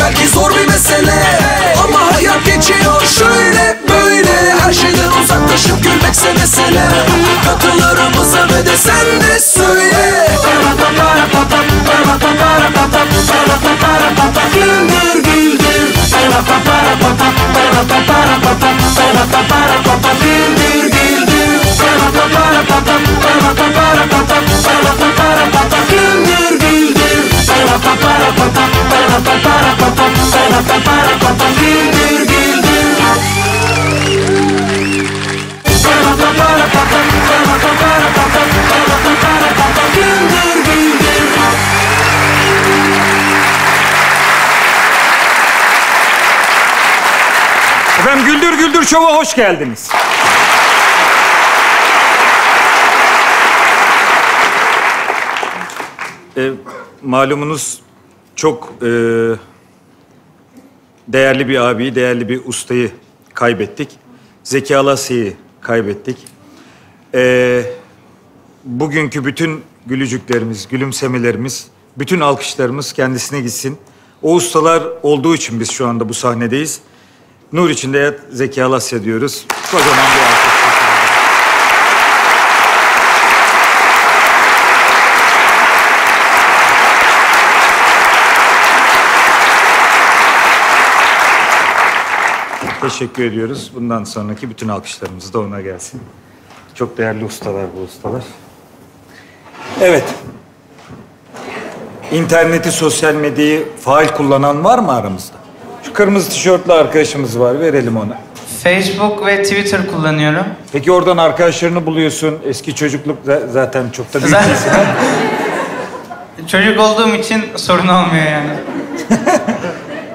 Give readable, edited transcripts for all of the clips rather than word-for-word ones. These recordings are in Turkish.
belki zor bir mesele, ama hayat geçiyor şöyle böyle. Her şeyden uzaklaşıp gülmekse mesele. Katılarımıza ve de sen de söyle. Güldür güldür. Güldür güldür. Güldür güldür. Güldür güldür. Güldür güldür. Efendim Güldür Güldür Show'a hoş geldiniz. Malumunuz çok değerli bir abiyi, değerli bir ustayı kaybettik. Zeki Alasya'yı kaybettik. Bugünkü bütün gülücüklerimiz, gülümsemelerimiz, bütün alkışlarımız kendisine gitsin. O ustalar olduğu için biz şu anda bu sahnedeyiz. Nur içinde yat, Zeki Alasya diyoruz. Kocaman bir alkış. Teşekkür ediyoruz. Bundan sonraki bütün alkışlarımız da ona gelsin. Çok değerli ustalar bu ustalar. Evet. İnterneti, sosyal medyayı faal kullanan var mı aramızda? Şu kırmızı tişörtlü arkadaşımız var. Verelim ona. Facebook ve Twitter kullanıyorum. Peki oradan arkadaşlarını buluyorsun. Eski çocukluk zaten çok da büyük nesil. Çocuk olduğum için sorun olmuyor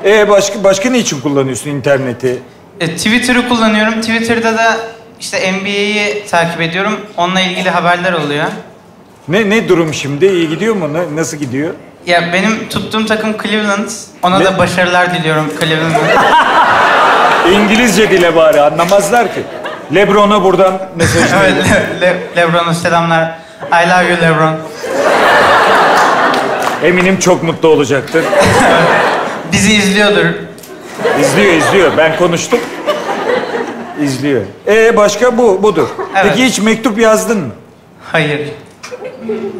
yani. Başka ne için kullanıyorsun interneti? Twitter'ı kullanıyorum. Twitter'da da işte NBA'yi takip ediyorum. Onunla ilgili haberler oluyor. Ne durum şimdi? İyi gidiyor mu? Nasıl gidiyor? Ya benim tuttuğum takım Cleveland. Ona da başarılar diliyorum Cleveland'a. İngilizce dile bari, anlamazlar ki. Lebron'a buradan mesaj veriyorum. Evet, Lebron'a selamlar. I love you Lebron. Eminim çok mutlu olacaktır. Bizi izliyordur. İzliyor. Ben konuştum. İzliyor. Başka budur. Evet. Peki hiç mektup yazdın mı? Hayır.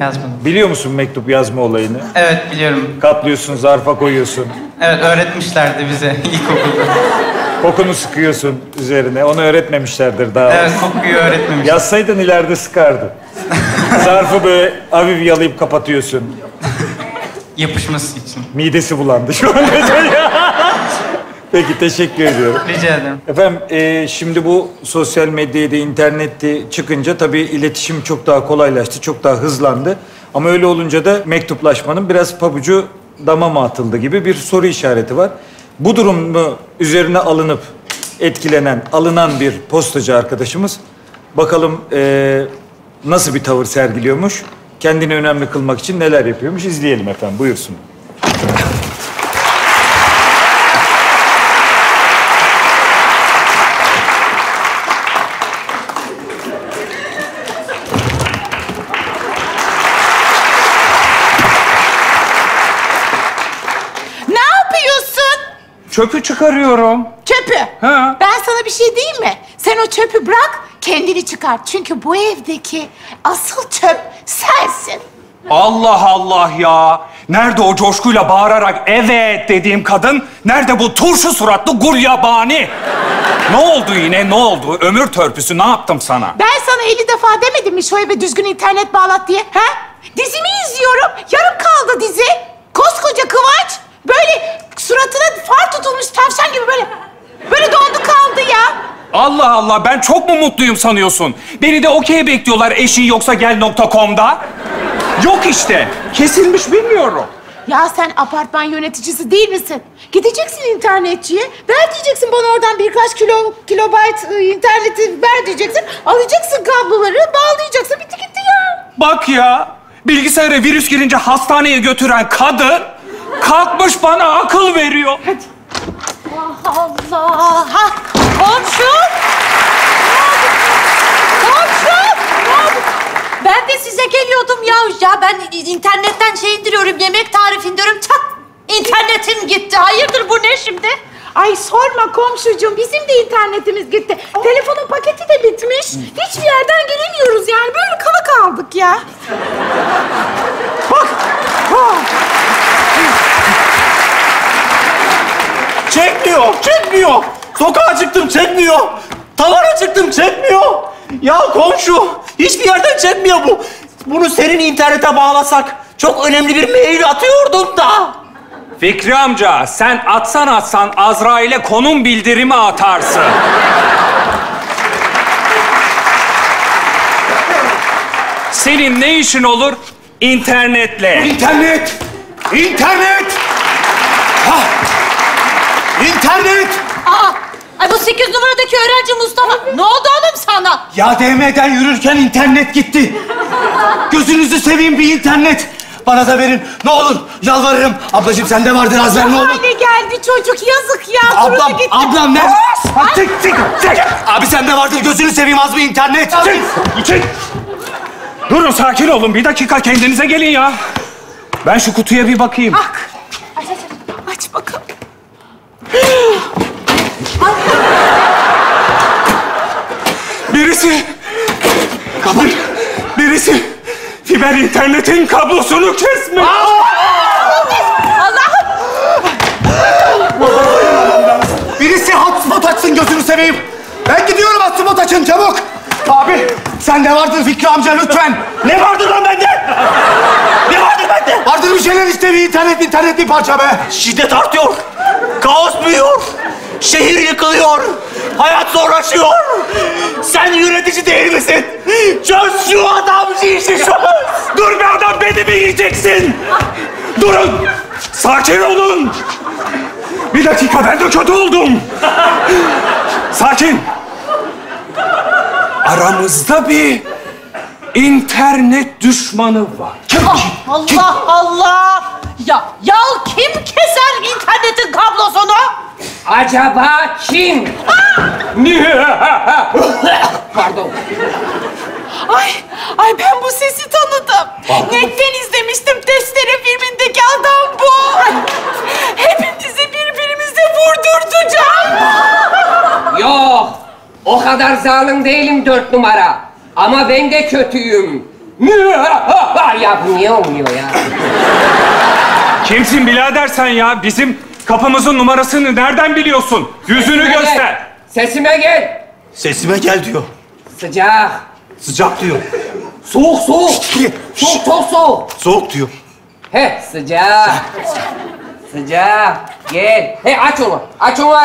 Yazmadım. Biliyor musun mektup yazma olayını? Evet, biliyorum. Katlıyorsun, zarfa koyuyorsun. Evet, öğretmişlerdi bize ilkokulda. Kokunu sıkıyorsun üzerine. Onu öğretmemişlerdir daha. Evet, kokuyu öğretmemişler. Yazsaydın ileride sıkardı. Zarfı böyle avivyalayıp kapatıyorsun. Yapışması için. Midesi bulandı şu an. Peki, teşekkür ediyorum. Rica ederim. Efendim, şimdi bu sosyal medyada, internette çıkınca tabii iletişim çok daha kolaylaştı, çok daha hızlandı. Ama öyle olunca da mektuplaşmanın biraz pabucu dama mı atıldı gibi bir soru işareti var. Bu durumu üzerine alınıp alınan bir postacı arkadaşımız, bakalım nasıl bir tavır sergiliyormuş? Kendini önemli kılmak için neler yapıyormuş? İzleyelim efendim. Buyursun. Ne yapıyorsun? Çöpü çıkarıyorum. Çöpü? Ha. Ben sana bir şey diyeyim mi? Sen o çöpü bırak, kendini çıkart. Çünkü bu evdeki asıl çöp sensin. Allah Allah ya! Nerede o coşkuyla bağırarak evet dediğim kadın? Nerede bu turşu suratlı gulyabani? Ne oldu yine, ne oldu? Ömür törpüsü, ne yaptım sana? Ben sana 50 defa demedim mi şu eve düzgün internet bağlat diye? Ha? Dizimi izliyorum, yarım kaldı dizi. Koskoca Kıvanç, böyle suratına far tutulmuş tavşan gibi böyle dondu kaldı ya. Allah Allah, ben çok mu mutluyum sanıyorsun? Beni de okey bekliyorlar eşin yoksa gel.com'da. Yok işte, kesilmiş bilmiyorum. Ya sen apartman yöneticisi değil misin? Gideceksin internetçiye, ver diyeceksin bana oradan birkaç kilobayt interneti ver diyeceksin. Alacaksın kabloları, bağlayacaksın, bitti gitti ya. Bak ya, bilgisayara virüs girince hastaneye götüren kadın kalkmış bana akıl veriyor. Hadi. Allah Allah! Ha! Komşu! Komşu! Ben de size geliyordum ya. Ben internetten şey indiriyorum, yemek tarifi indiriyorum. Çat! İnternetim gitti. Hayırdır bu ne şimdi? Ay sorma komşucuğum, bizim de internetimiz gitti. Telefonun paketi de bitmiş. Hiçbir yerden giremiyoruz yani. Böyle kala kaldık ya. Bak! Oh. Çekmiyor, çekmiyor. Sokağa çıktım, çekmiyor. Tavana çıktım, çekmiyor. Ya komşu, hiçbir yerden çekmiyor bu. Bunu senin internete bağlasak, çok önemli bir mail atıyordum da. Fikri amca, sen atsan Azrail'e konum bildirimi atarsın. Senin ne işin olur? İnternetle. İnternet! İnternet! Ha. İnternet! Ay bu 8 numaradaki öğrenci Mustafa. Ne oldu oğlum sana? Ya DM'den yürürken internet gitti. Gözünüzü seveyim bir internet. Bana da verin. Ne olur yalvarırım. Ablacığım sende vardır az ver ne olur. Hale geldi çocuk yazık ya. Ablam ne? Çık. Abi sende vardır gözünü seveyim az bir internet. Çık. Durun sakin olun bir dakika kendinize gelin ya. Ben şu kutuya bir bakayım. Bak. Aç bakalım. Birisi. Kabul. Birisi. Fiber internetin kablosunu kesmiş. Allah'ım. Birisi hotspot açsın gözünü seveyim. Ben gidiyorum hotspot açın çabuk. Abi sen ne vardın Fikri amca lütfen. Ne vardı lan bende? Ne vardı bende? Vardır bir şeyler işte bir internet bir parça be. Şiddet artıyor. Kaos büyüyor. Şehir yıkılıyor. Hayat zorlaşıyor. Sen yönetici değil misin? Çöz şu adamcı işi şu. Dur be adam beni mi yiyeceksin? Durun. Sakin olun. Bir dakika ben de kötü oldum. Sakin. Aramızda bir internet düşmanı var. Kim? Allah! Ya kim keser internetin kablosunu? Acaba kim? Pardon. Ay ben bu sesi tanıdım. Netten izlemiştim. Testere filmindeki adam bu. Hepimizi birbirimize vurdurtacağım. Yok. O kadar zalim değilim 4 numara. Ama ben de kötüyüm. Ya bu niye olmuyor ya? Kimsin birader sen ya? Bizim kapımızın numarasını nereden biliyorsun? Yüzünü göster. Gel. Sesime gel. Sesime gel diyor. Sıcak. Sıcak diyor. Soğuk. Soğuk. Soğuk diyor. He sıcak. Sıcak. Gel. He aç onu. Aç onu.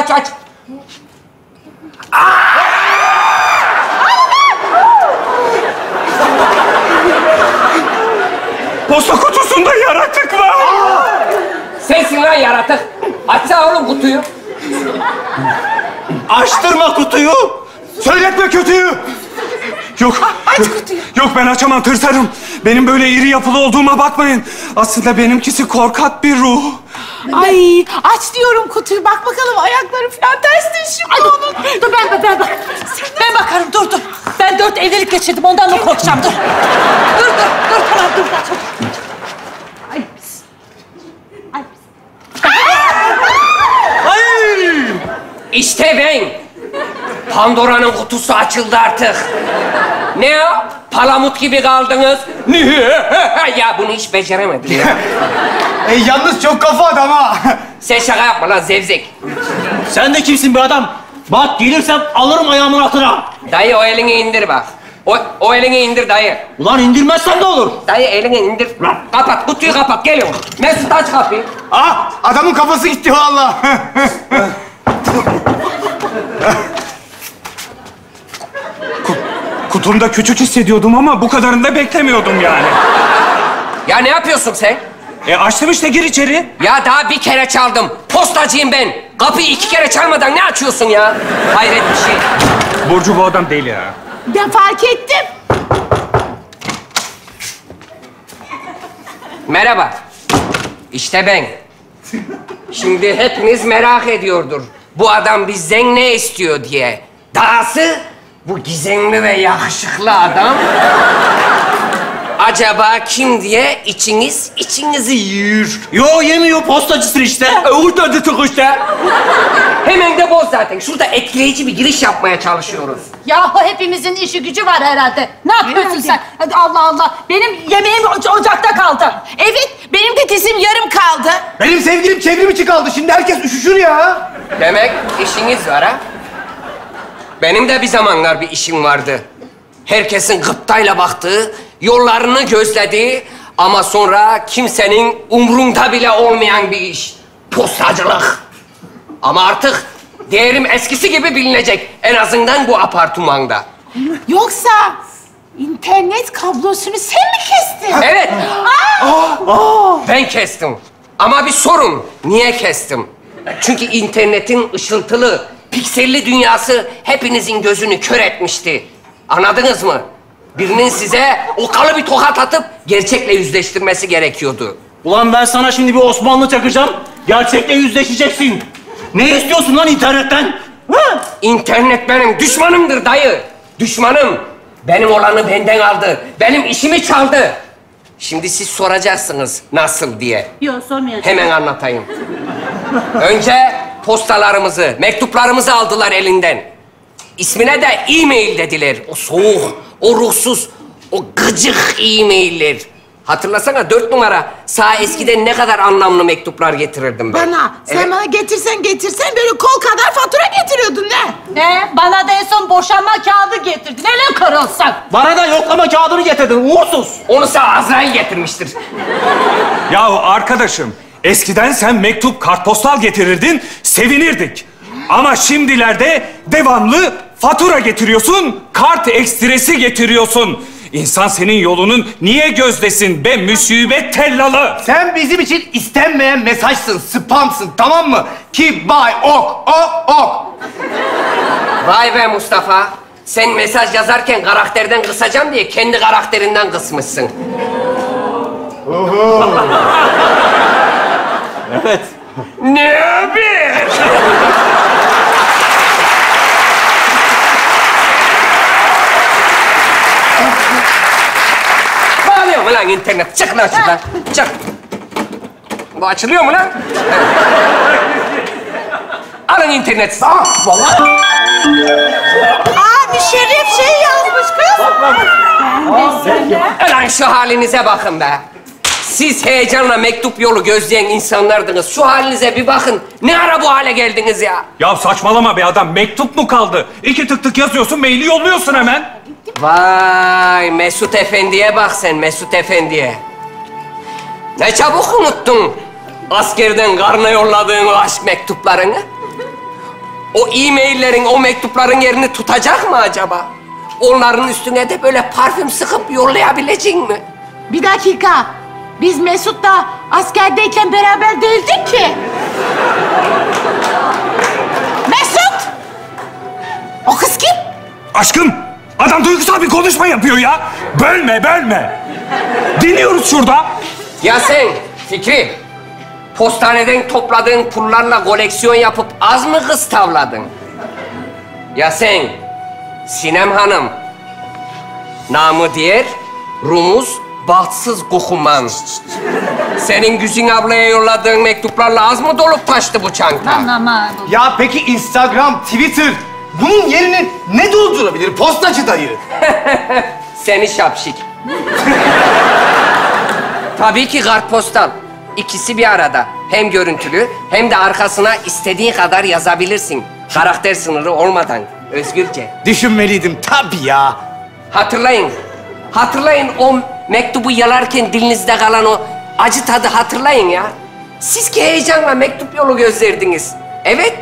Posta kutusunda yaratık var. Sensin lan yaratık. Açsana oğlum kutuyu. Açtırma kutuyu. Söyletme kötüyü. Yok. Aç kutuyu. Yok ben açamam tırsarım. Benim böyle iri yapılı olduğuma bakmayın. Aslında benimkisi korkak bir ruh. Ay aç diyorum kutuyu. Bak bakalım ayakları falan ters şimdi onun. Dur ben bak. Ben bakarım dur. Ben 4 evlilik geçirdim ondan da korkacağım dur. Dur. Ay pis. Ay. İşte ben. Pandora'nın kutusu açıldı artık. Ne o? Palamut gibi kaldınız. Ya bunu hiç beceremedim ya. Yalnız çok kafa adam ha. Sen şaka yapma lan zevzek. Sen de kimsin be adam? Bak gelirsem alırım ayağımın altına. Dayı o elini indir bak. O elini indir dayı. Ulan indirmezsen de olur. Dayı elini indir. Lan. Kapat kutuyu kapat geliyorum. Mesut aç kapıyı. Ah adamın kafası gitti vallahi. Kutumda küçük hissediyordum ama bu kadarını da beklemiyordum yani. Ya ne yapıyorsun sen? Açtım işte gir içeri. Ya daha bir kere çaldım. Postacıyım ben. Kapıyı 2 kere çalmadan ne açıyorsun ya? Hayret bir şey. Burcu bu adam değil ya. Ben fark ettim. Merhaba. İşte ben. Şimdi hepiniz merak ediyordur. Bu adam bizden ne istiyor diye. Dahası bu gizemli ve yakışıklı adam acaba kim diye içinizi yiyor. Yo yemiyor, postacısın işte. Postacısın işte. Hemen de boz zaten. Şurada etkileyici bir giriş yapmaya çalışıyoruz. Yahu hepimizin işi gücü var herhalde. Ne yapıyorsun sen? Hadi Allah Allah. Benim yemeğim ocakta kaldı. Evet, benim de dizim yarım kaldı. Benim sevgilim çevrim içi kaldı. Şimdi herkes üşüşür ya. Demek işiniz var ha? Benim de bir zamanlar bir işim vardı. Herkesin gıptayla baktığı, yollarını gözlediği ama sonra kimsenin umrunda bile olmayan bir iş. Postacılık. Ama artık değerim eskisi gibi bilinecek. En azından bu apartmanda. Yoksa internet kablosunu sen mi kestin? Evet. Ben kestim. Ama bir sorun. Niye kestim? Çünkü internetin ışıltılı, pikselli dünyası hepinizin gözünü kör etmişti. Anladınız mı? Birinin size okalı bir tokat atıp gerçekle yüzleştirmesi gerekiyordu. Ulan ben sana şimdi bir Osmanlı çakacağım. Gerçekle yüzleşeceksin. Ne istiyorsun lan internetten? Ha? İnternet benim düşmanımdır dayı. Düşmanım. Benim olanı benden aldı. Benim işimi çaldı. Şimdi siz soracaksınız nasıl diye. Yok, sormayacağım. Hemen anlatayım. Önce postalarımızı, mektuplarımızı aldılar elinden. İsmine de e-mail dediler. O soğuk, o ruhsuz, o gıcık e-mailler. Hatırlasana 4 numara. Sağ eskiden ne kadar anlamlı mektuplar getirirdim ben. Bana, sen bana getirsen böyle kol kadar fatura getiriyordun ne? Bana da en son boşanma kağıdı getirdin. Hele karılsak. Bana da yoklama kağıdını getirdin, uğursuz. Onu sağ Azrail getirmiştir. Yahu arkadaşım, eskiden sen mektup, kartpostal getirirdin, sevinirdik. Ama şimdilerde devamlı fatura getiriyorsun, kart ekstresi getiriyorsun. İnsan senin yolunun niye gözdesin be müsibet tellalı? Sen bizim için istenmeyen mesajsın, spamsın, tamam mı? Ki bay ok. Vay be Mustafa. Sen mesaj yazarken karakterden kısacağım diye kendi karakterinden kısmışsın. Oho. Evet. Ne haber? Bağlıyor mu lan internet? Çık lan şuradan. Çık. Bu açılıyor mu lan? Alın internet. Aa, vallahi. Aa, Müşerref şey yazmış kız. Lan şu halinize bakın be. Siz heyecanla mektup yolu gözleyen insanlardınız. Şu halinize bir bakın. Ne ara bu hale geldiniz ya? Ya saçmalama be adam. Mektup mu kaldı? 2 tık yazıyorsun, maili yolluyorsun hemen. Vay Mesut Efendi'ye bak sen, Mesut Efendi'ye. Ne çabuk unuttun askerden karnına yolladığın o aşk mektuplarını. O e-maillerin, o mektupların yerini tutacak mı acaba? Onların üstüne de böyle parfüm sıkıp yollayabilecek mi? Bir dakika. Biz Mesut'la askerdeyken beraber değildik ki. Mesut! O kız kim? Aşkım, adam duygusal bir konuşma yapıyor ya. Bölme. Dinliyoruz şurada. Ya sen Fikri, postaneden topladığın pullarla koleksiyon yapıp az mı kız tavladın? Ya sen Sinem Hanım, namı diğer Rumuz, bahtsız kokuman. Senin Güzin ablaya yolladığın mektuplarla az mı dolup taştı bu çanta? Anlamadım. Ya peki Instagram, Twitter bunun yerini ne doldurabilir postacı dayı? Seni şapşik. Tabii ki kartpostal. İkisi bir arada. Hem görüntülü hem de arkasına istediğin kadar yazabilirsin. Karakter sınırı olmadan, özgürce. Düşünmeliydim tabii ya. Hatırlayın o mektubu yalarken dilinizde kalan o acı tadı hatırlayın ya. Siz ki heyecanla mektup yolu gözlerdiniz. Evet,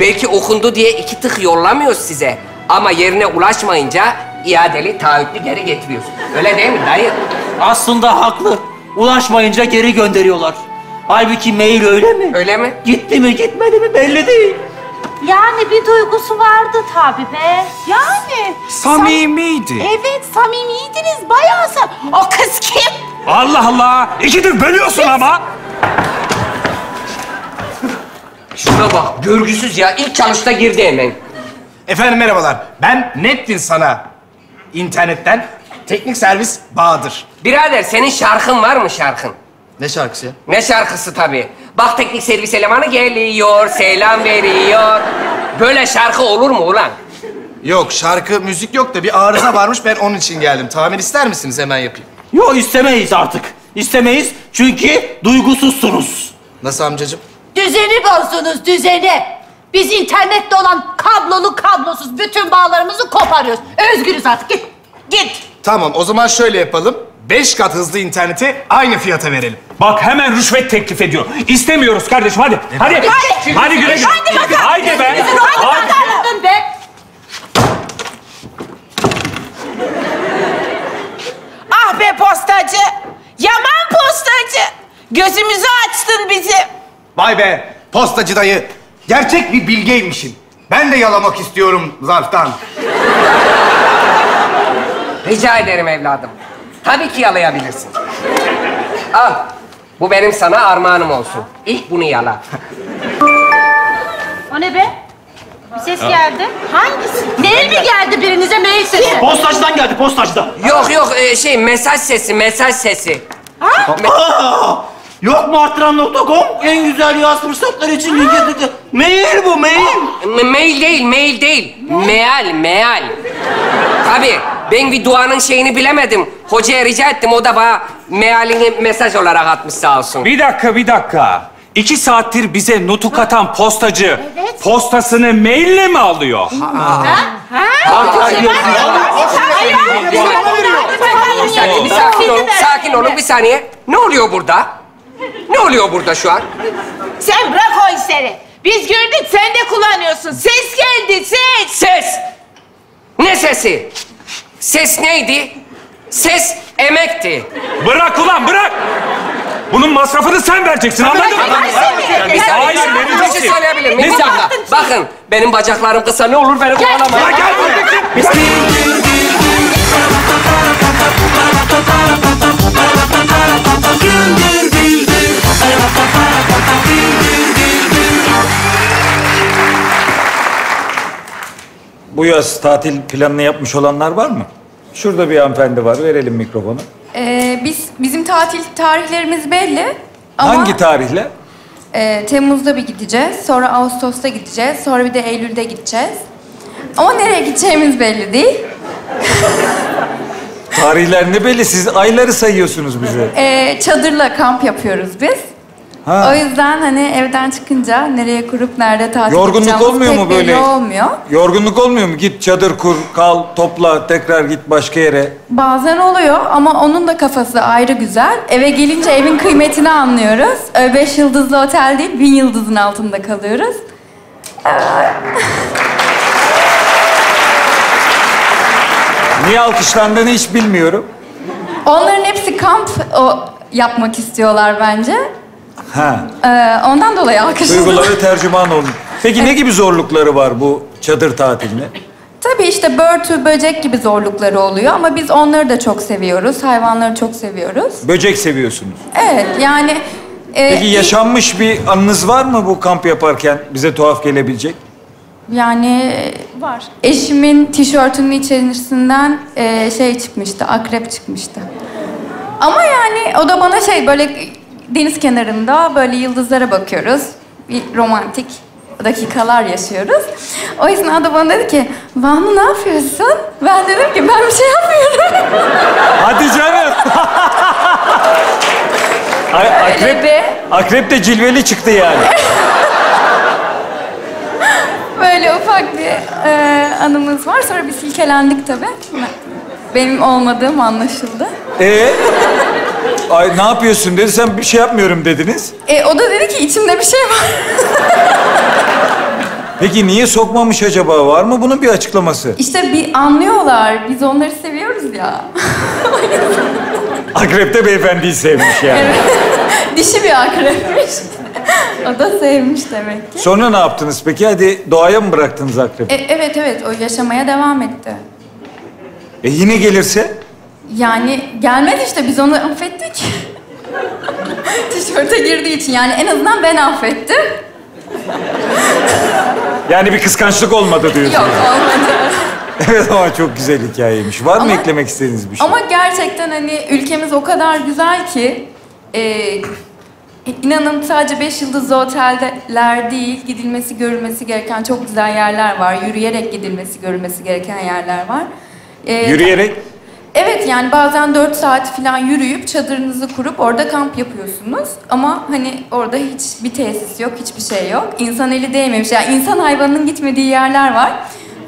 belki okundu diye 2 tık yollamıyoruz size. Ama yerine ulaşmayınca iadeli, taahhütlü geri getiriyoruz. Öyle değil mi dayı? Aslında haklı. Ulaşmayınca geri gönderiyorlar. Halbuki mail öyle mi? Öyle mi? Gitti mi, gitmedi mi belli değil. Yani bir duygusu vardı tabii be. Yani. Samimiydi. Evet, samimiydiniz. Bayağı O kız kim? Allah Allah! 2 tık bölüyorsun ama. Şuna bak, görgüsüz ya. İlk çalışta girdi hemen. Efendim merhabalar. Ben ne ettin sana? İnternetten Teknik servis Bahadır. Birader senin şarkın var mı şarkın? Ne şarkısı ya? Ne şarkısı tabii. Bak teknik servis elemanı geliyor, selam veriyor. Böyle şarkı olur mu ulan? Yok, şarkı, müzik yok da bir arıza varmış, ben onun için geldim. Tamir ister misiniz? Hemen yapayım. Yok, istemeyiz artık. İstemeyiz çünkü duygusuzsunuz. Nasıl amcacığım? Düzeni bozdunuz, düzeni. Biz internette olan kablolu kablosuz bütün bağlarımızı koparıyoruz. Özgürüz artık, git. Git. Tamam, o zaman şöyle yapalım. 5 kat hızlı interneti aynı fiyata verelim. Bak hemen rüşvet teklif ediyor. İstemiyoruz kardeşim, hadi. Evet. Hadi. Hadi. Hadi güle güle. Haydi be. Hadi be. Ah be postacı. Yaman postacı. Gözümüzü açtın bizi. Vay be postacı dayı. Gerçek bir bilgeymişim. Ben de yalamak istiyorum zarftan. Rica ederim evladım. Tabii ki yalayabilirsin. Al. Bu benim sana armağanım olsun. İlk bunu yala. O ne be? Bir ses geldi. Hangisi? Mail mi geldi birinize, mail sesi? Postacıdan geldi, postacıdan. Yok yok, şey mesaj sesi, mesaj sesi. Ha? Yok mu arttıran.com? En güzel yaz fırsatları için linke tıkla. Mail bu, mail. Mail değil, mail değil. Meal, meal. Tabii. Ben bir duanın şeyini bilemedim. Hocaya rica ettim. O da bana mealini mesaj olarak atmış sağ olsun. Bir dakika, bir dakika. 2 saattir bize nutuk atan postacı postasını maille mi alıyor? Sakin olun bir saniye. Ne oluyor burada? Ne oluyor burada şu an? Sen bırak o işleri. Biz gördük, sen de kullanıyorsun. Ses geldi, ses. Ses. Ne sesi? Ses neydi? Ses emekti. Bırak ulan, bırak! Bunun masrafını sen vereceksin, anladın mı? Hayır, vereceksin. Bir dakika, bakın. Benim bacaklarım kısa, ne olur beni kovalamayın. Ya gel buraya! Bu yaz tatil planını yapmış olanlar var mı? Şurada bir hanımefendi var. Verelim mikrofonu. Bizim tatil tarihlerimiz belli ama... Hangi tarihle? Temmuz'da bir gideceğiz, sonra Ağustos'ta gideceğiz, sonra bir de Eylül'de gideceğiz. Ama nereye gideceğimiz belli değil. Tarihler ne belli? Siz ayları sayıyorsunuz bize. Çadırla kamp yapıyoruz biz. Ha. O yüzden hani evden çıkınca nereye kurup nerede tatil yapacağımız olmuyor mu böyle? Olmuyor. Yorgunluk olmuyor mu? Git çadır kur, kal, topla, tekrar git başka yere. Bazen oluyor ama onun da kafası ayrı güzel. Eve gelince evin kıymetini anlıyoruz. 5 yıldızlı otel değil, 1000 yıldızın altında kalıyoruz. Niye alkışlandığını hiç bilmiyorum. Onların hepsi kamp yapmak istiyorlar bence. Ha. Ondan dolayı alkışlıyoruz. Duyguları tercüman olun. Peki ne gibi zorlukları var bu çadır tatiline? Tabii işte börtü, böcek gibi zorlukları oluyor ama biz onları da çok seviyoruz. Hayvanları çok seviyoruz. Böcek seviyorsunuz. Evet yani... Peki yaşanmış bir anınız var mı bu kamp yaparken bize tuhaf gelebilecek? Yani... Var. Eşimin tişörtünün içerisinden şey çıkmıştı, akrep çıkmıştı. Ama yani o da bana şey böyle... Deniz kenarında böyle yıldızlara bakıyoruz. Bir romantik dakikalar yaşıyoruz. O yüzden adam bana dedi ki, Banu ne yapıyorsun? Ben dedim ki, ben bir şey yapmıyorum. Hadi canım. Akrep de cilveli çıktı yani. Böyle ufak bir anımız var. Sonra bir silkelendik tabii. Benim olmadığım anlaşıldı. Ay ne yapıyorsun dedi, sen bir şey yapmıyorum dediniz. O da dedi ki içimde bir şey var. Peki niye sokmamış acaba? Var mı bunun bir açıklaması? İşte bir anlıyorlar. Biz onları seviyoruz ya. Akrep de beyefendiyi sevmiş yani. Evet. Dişi bir akrepmiş. O da sevmiş demek ki. Sonra ne yaptınız peki? Hadi doğaya mı bıraktınız akrepi? Evet evet, o yaşamaya devam etti. Yine gelirse? Yani gelmedi işte, biz onu affettik. Tişörte girdiği için yani en azından ben affettim. Yani bir kıskançlık olmadı diyorsun. Yok olmadı. Evet ama çok güzel hikayeymiş. Var mı eklemek istediğiniz bir şey? Ama gerçekten hani ülkemiz o kadar güzel ki... İnanın sadece 5 yıldızlı oteller değil, gidilmesi, görülmesi gereken çok güzel yerler var. Yürüyerek gidilmesi, görülmesi gereken yerler var. Yürüyerek? Evet, yani bazen 4 saat falan yürüyüp çadırınızı kurup orada kamp yapıyorsunuz. Ama hani orada hiçbir tesis yok, hiçbir şey yok. İnsan eli değmemiş. Yani insan hayvanının gitmediği yerler var.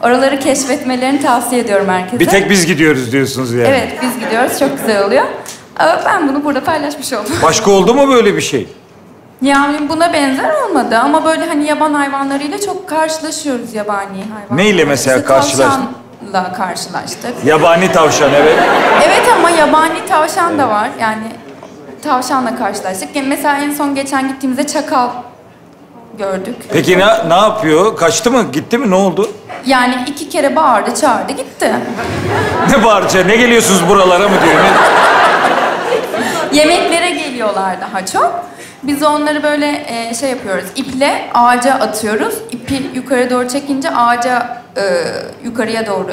Oraları keşfetmelerini tavsiye ediyorum herkese. Bir tek biz gidiyoruz diyorsunuz yani. Evet, biz gidiyoruz. Çok güzel oluyor. Ben bunu burada paylaşmış oldum. Başka oldu mu böyle bir şey? Yani buna benzer olmadı ama böyle hani yaban hayvanlarıyla çok karşılaşıyoruz, yabani hayvanlarıyla. Neyle mesela işte karşılaştık? Tavşanla karşılaştık. Yabani tavşan, evet. Evet ama yabani tavşan da var. Yani tavşanla karşılaştık. Yani mesela en son geçen gittiğimizde çakal gördük. Peki ne yapıyor? Kaçtı mı? Gitti mi? Ne oldu? Yani 2 kere bağırdı, çağırdı, gitti. Ne bağırdı? Ne geliyorsunuz buralara mı diyor? Yemeklere geliyorlar daha çok. Biz onları böyle şey yapıyoruz, iple ağaca atıyoruz. İpi yukarı doğru çekince ağaca yukarıya doğru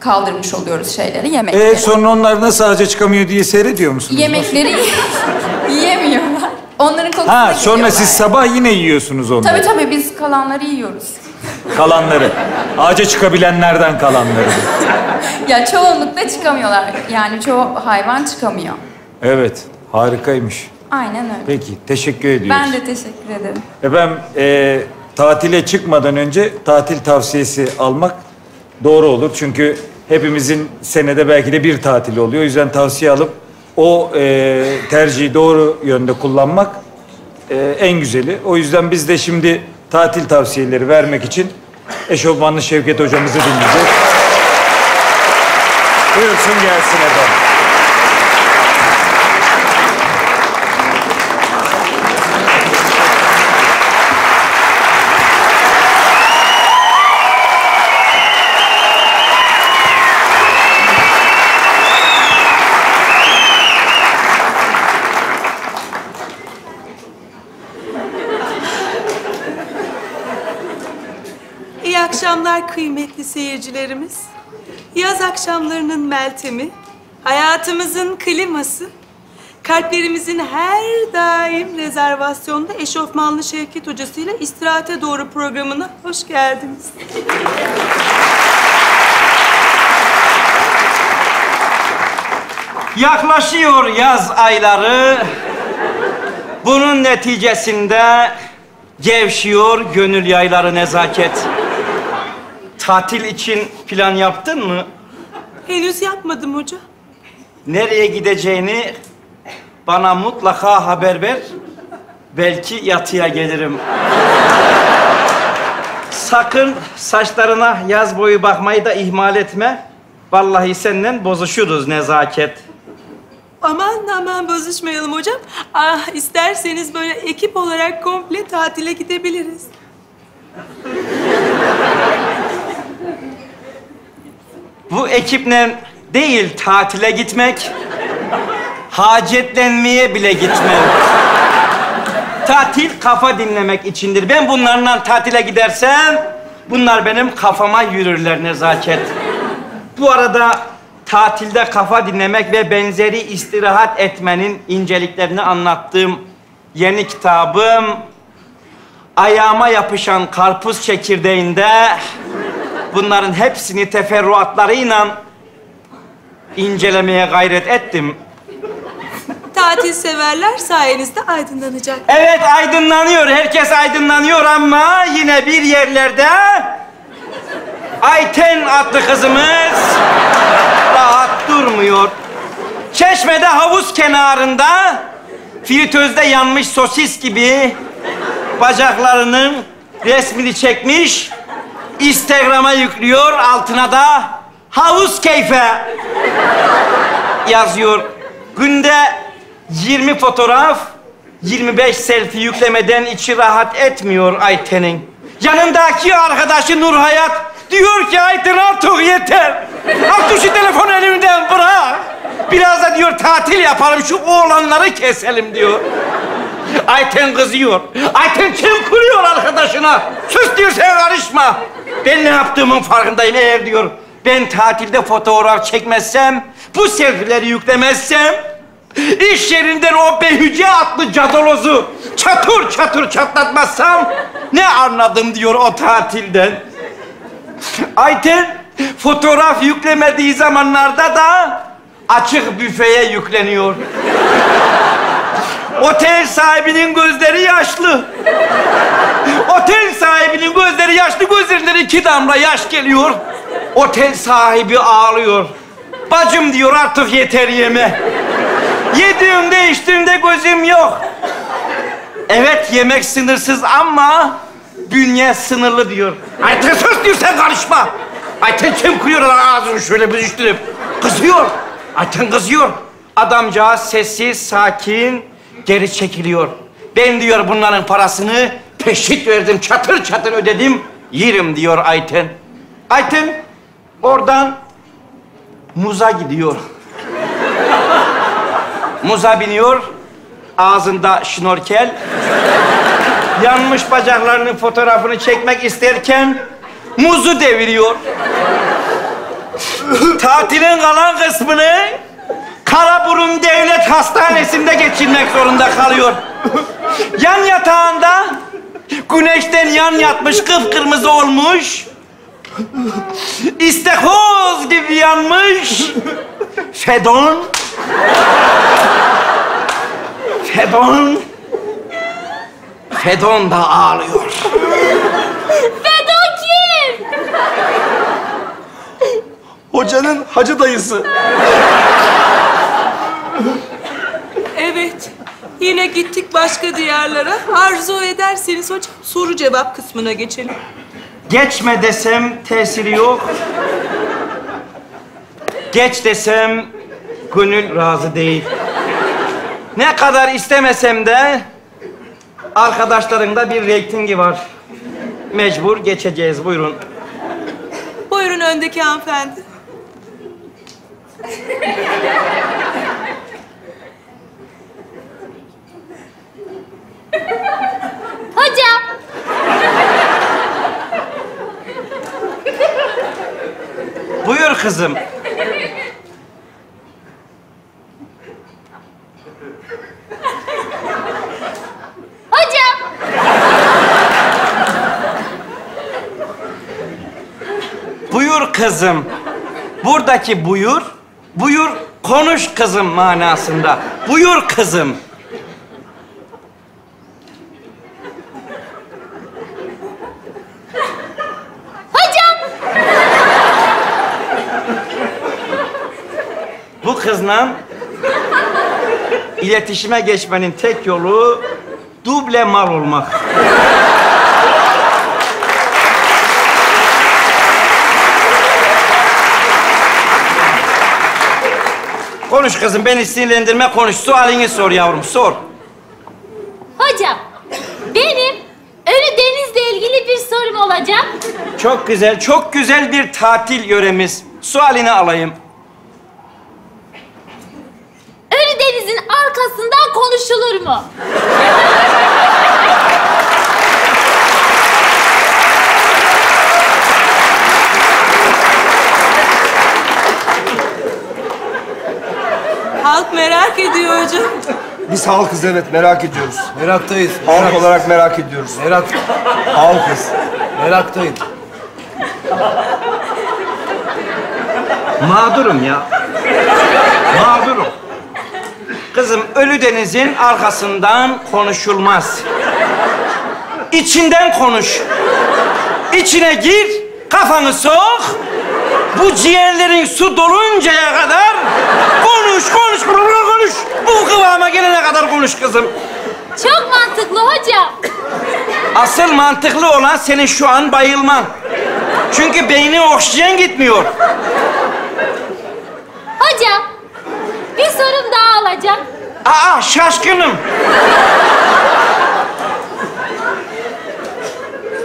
kaldırmış oluyoruz şeyleri, yemekleri. Sonra onlar nasıl ağaca çıkamıyor diye seyrediyor musunuz? Yemekleri yiyemiyorlar. Onların kokusuna geliyorlar. Ha, sonra siz sabah yine yiyorsunuz onları. Tabii tabii, biz kalanları yiyoruz. Kalanları. Ağaca çıkabilenlerden kalanları. Ya çoğunlukla çıkamıyorlar. Yani çoğu hayvan çıkamıyor. Evet, harikaymış. Aynen öyle. Peki, teşekkür ediyoruz. Ben de teşekkür ederim. Efendim, tatile çıkmadan önce tatil tavsiyesi almak doğru olur. Çünkü hepimizin senede belki de bir tatili oluyor. O yüzden tavsiye alıp o tercihi doğru yönde kullanmak en güzeli. O yüzden biz de şimdi tatil tavsiyeleri vermek için Eşofmanlı Şevket hocamızı dinleyeceğiz. Buyursun gelsin efendim. Kıymetli seyircilerimiz, yaz akşamlarının meltemi, hayatımızın kliması, kalplerimizin her daim rezervasyonda Eşofmanlı Şevket Hocası ile İstirahate Doğru programına hoş geldiniz. Yaklaşıyor yaz ayları, bunun neticesinde gevşiyor gönül yayları nezaket. Tatil için plan yaptın mı? Henüz yapmadım hoca. Nereye gideceğini bana mutlaka haber ver. Belki yatıya gelirim. Sakın saçlarına yaz boyu bakmayı da ihmal etme. Vallahi seninle bozuşuruz nezaket. Aman aman bozuşmayalım hocam. Ah, isterseniz böyle ekip olarak komple tatile gidebiliriz. Bu ekiple değil tatile gitmek, hacetlenmeye bile gitmem. Tatil kafa dinlemek içindir. Ben bunlarla tatile gidersem, bunlar benim kafama yürürler nezaket. Bu arada tatilde kafa dinlemek ve benzeri istirahat etmenin inceliklerini anlattığım yeni kitabım... Ayağıma yapışan karpuz çekirdeğinde... Bunların hepsini teferruatlarıyla incelemeye gayret ettim. Tatil severler sayenizde aydınlanacak. Evet, aydınlanıyor. Herkes aydınlanıyor ama yine bir yerlerde... Ayten adlı kızımız rahat durmuyor. Çeşme'de havuz kenarında fritözde yanmış sosis gibi bacaklarının resmini çekmiş... Instagram'a yüklüyor, altına da havuz keyfe yazıyor. Günde 20 fotoğraf, 25 selfie yüklemeden içi rahat etmiyor Ayten'in. Yanındaki arkadaşı Nurhayat diyor ki Ayten artık yeter. Artık şu telefonu elimden bırak. Biraz da diyor tatil yapalım, şu oğlanları keselim diyor. Ayten kızıyor. Ayten kim kuruyor arkadaşına? Sus diyor, sen karışma. Ben ne yaptığımın farkındayım eğer diyor ben tatilde fotoğraf çekmezsem, bu selfileri yüklemezsem, iş yerinden o Behüce adlı cadalozu çatır çatır çatlatmazsam, ne anladım diyor o tatilden. Ayten, fotoğraf yüklemediği zamanlarda da açık büfeye yükleniyor. Otel sahibinin gözleri yaşlı. Otel sahibinin gözleri yaşlı, gözlerinden iki damla yaş geliyor. Otel sahibi ağlıyor. Bacım diyor, artık yeter yeme. Yediğimde içtiğimde gözüm yok. Evet, yemek sınırsız ama bünye sınırlı diyor. Ayten sus diyor, sen karışma. Ayten kim kırıyor ağzını şöyle büzüştürüp. Kızıyor. Ayten kızıyor. Adamcağız sessiz, sakin, geri çekiliyor. Ben diyor bunların parasını peşit verdim, çatır çatır ödedim, yerim diyor Ayten. Ayten oradan muza gidiyor. Muza biniyor, ağzında şnorkel. Yanmış bacaklarının fotoğrafını çekmek isterken muzu deviriyor. Tatilin kalan kısmını Karaburun Devlet Hastanesi'nde geçirmek zorunda kalıyor. Yan yatağında güneşten yan yatmış, kıpkırmızı olmuş, istakoz gibi yanmış Fedon. Fedon da ağlıyor. Fedon kim? Hocanın hacı dayısı. Evet, yine gittik başka diyarlara. Arzu ederseniz hocam soru cevap kısmına geçelim. Geçme desem tesiri yok. Geç desem gönül razı değil. Ne kadar istemesem de arkadaşlarında bir reytingi var. Mecbur geçeceğiz, buyurun. Buyurun öndeki hanımefendi. Hocam. Buyur kızım. Hocam. Buyur kızım. Buradaki buyur, buyur konuş kızım manasında. Buyur kızım. Kızla iletişime geçmenin tek yolu duble mal olmak. Konuş kızım, beni sinirlendirme, konuş. Sualini sor yavrum, sor. Hocam, benim Ölüdeniz'le ilgili bir sorum olacak. Çok güzel, çok güzel bir tatil yöremiz. Sualini alayım. Ölüdeniz'in arkasından konuşulur mu? Halk merak ediyor hocam. Biz halkız, evet, merak ediyoruz. Meraktayız. Halk olarak merak ediyoruz. Merak. Halkız. Meraktayız. Mağdurum ya. Mağdurum. Kızım, Ölüdeniz'in arkasından konuşulmaz. İçinden konuş. İçine gir, kafanı sok. Bu ciğerlerin su doluncaya kadar konuş, konuş, konuş. Bu kıvama gelene kadar konuş kızım. Çok mantıklı hocam. Asıl mantıklı olan senin şu an bayılman. Çünkü beyni oksijen gitmiyor. Hocam. Bir sorum daha alacağım. Aa, şaşkınım.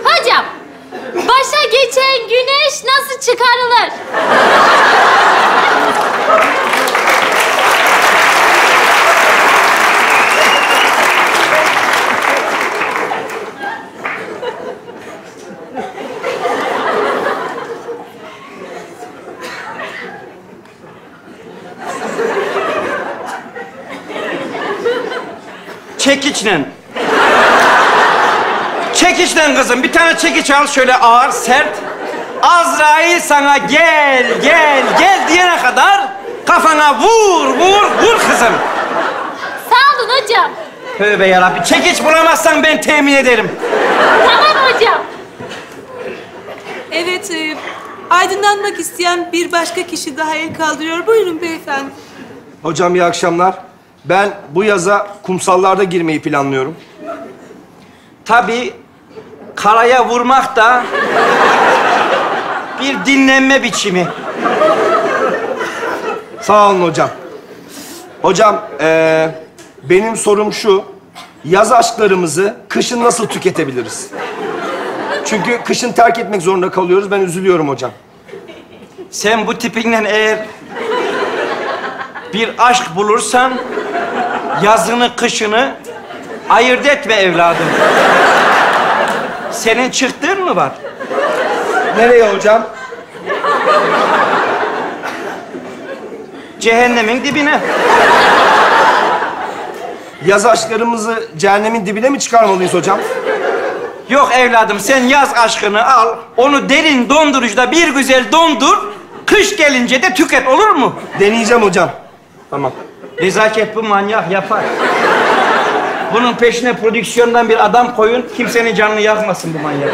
Hocam, başa geçen güneş nasıl çıkarılır? çekiçle. Çekiçle kızım. Bir tane çekiç al şöyle ağır, sert. Azrail sana gel, gel, gel diyene kadar kafana vur, vur, vur kızım. Sağ olun hocam. Tövbe yarabbi. Çekiç bulamazsan ben temin ederim. Tamam hocam. Evet, aydınlanmak isteyen bir başka kişi daha el kaldırıyor. Buyurun beyefendi. Hocam iyi akşamlar. Ben bu yaza kumsallarda girmeyi planlıyorum. Tabii karaya vurmak da bir dinlenme biçimi. Sağ olun hocam. Hocam, benim sorum şu. Yaz aşklarımızı kışın nasıl tüketebiliriz? Çünkü kışın terk etmek zorunda kalıyoruz. Ben üzülüyorum hocam. Sen bu tipinle eğer bir aşk bulursan yazını kışını ayırt etme evladım. Senin çıktığın mı var? Nereye hocam? Cehennemin dibine. Yaz aşklarımızı cehennemin dibine mi çıkarmalıyız hocam? Yok evladım, sen yaz aşkını al, onu derin dondurucuda bir güzel dondur, kış gelince de tüket, olur mu? Deneyeceğim hocam. Tamam. Rezaket bu manyak yapar. Bunun peşine prodüksiyondan bir adam koyun, kimsenin canını yakmasın bu manyak.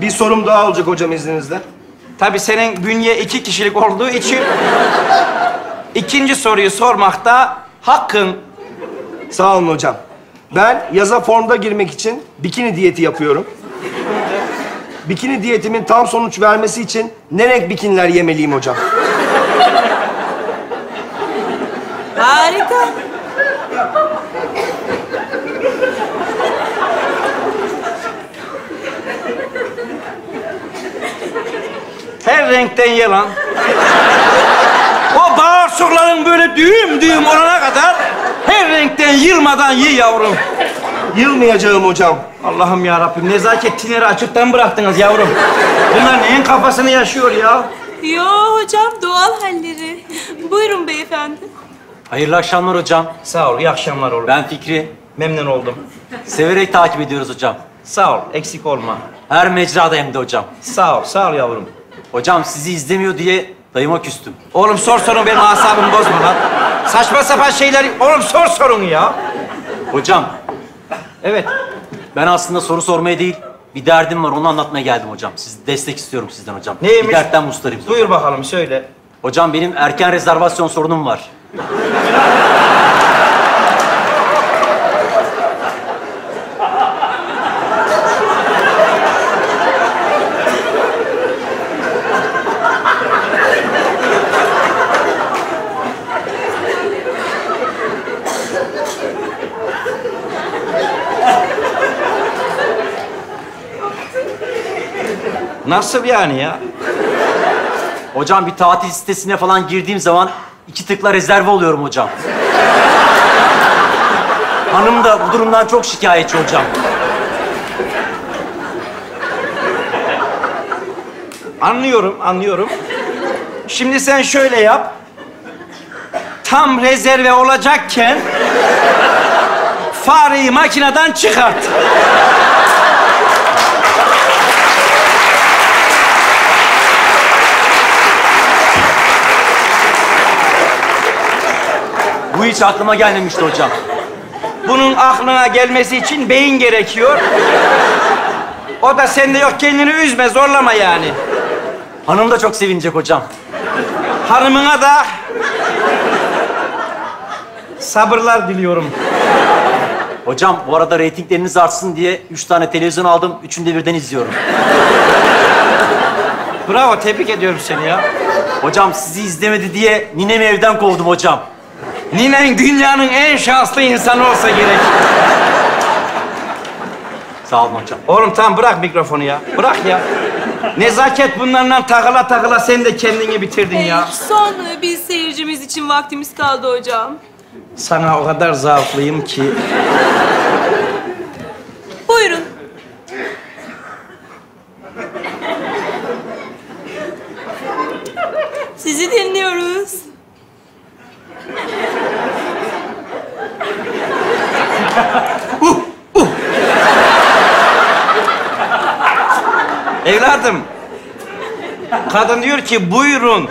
Bir sorum daha olacak hocam izninizle. Tabii senin bünye 2 kişilik olduğu için ikinci soruyu sormakta hakkın. Sağ olun hocam. Ben yaza formda girmek için bikini diyeti yapıyorum. Bikini diyetimin tam sonuç vermesi için ne renk bikiniler yemeliyim hocam? Harika. Her renkten ye lan. O bağırsakların böyle düğüm düğüm olana kadar her renkten yılmadan ye yavrum. Yılmayacağım hocam. Allah'ım ya Rabbim, nezaket tineri açıktan bıraktınız yavrum. Bunlar neyin kafasını yaşıyor ya? Yo hocam, doğal halleri. Buyurun beyefendi. Hayırlı akşamlar hocam. Sağ ol, iyi akşamlar oğlum. Ben Fikri. Memnun oldum. Severek takip ediyoruz hocam. Sağ ol, eksik olma. Her mecrada hem de hocam. Sağ ol, sağ ol yavrum. Hocam sizi izlemiyor diye dayıma küstüm. Oğlum sor sorun, benim asabımı bozma lan. Saçma sapan şeyler... Oğlum sor sorunu ya. Hocam. Evet. Ben aslında soru sormaya değil, bir derdim var, onu anlatmaya geldim hocam. Siz destek istiyorum sizden hocam. Neymiş? Bir dertten mustarım. Buyur hocam. Bakalım, söyle. Hocam benim erken rezervasyon sorunum var. Nasıl yani ya? Hocam bir tatil sitesine falan girdiğim zaman 2 tıkla rezerve oluyorum hocam. Hanım da bu durumdan çok şikayetçi hocam. Anlıyorum, anlıyorum. Şimdi sen şöyle yap. Tam rezerve olacakken fareyi makineden çıkart. Bu hiç aklıma gelmemişti hocam. Bunun aklına gelmesi için beyin gerekiyor. O da sende yok, kendini üzme, zorlama yani. Hanım da çok sevinecek hocam. Hanımına da sabırlar diliyorum. Hocam bu arada reytingleriniz artsın diye 3 tane televizyon aldım, 3'ünü de birden izliyorum. Bravo, tebrik ediyorum seni ya. Hocam sizi izlemedi diye ninemi evden kovdum hocam. Ninen dünyanın en şanslı insanı olsa gerek. Sağ olun hocam. Oğlum tamam, bırak mikrofonu ya. Bırak ya. Nezaket bunlarla takıla takıla sen de kendini bitirdin ya. Son bir seyircimiz için vaktimiz kaldı hocam. Sana o kadar zaaflıyım ki. Buyurun. Sizi dinliyoruz. Evladım. Kadın diyor ki buyurun.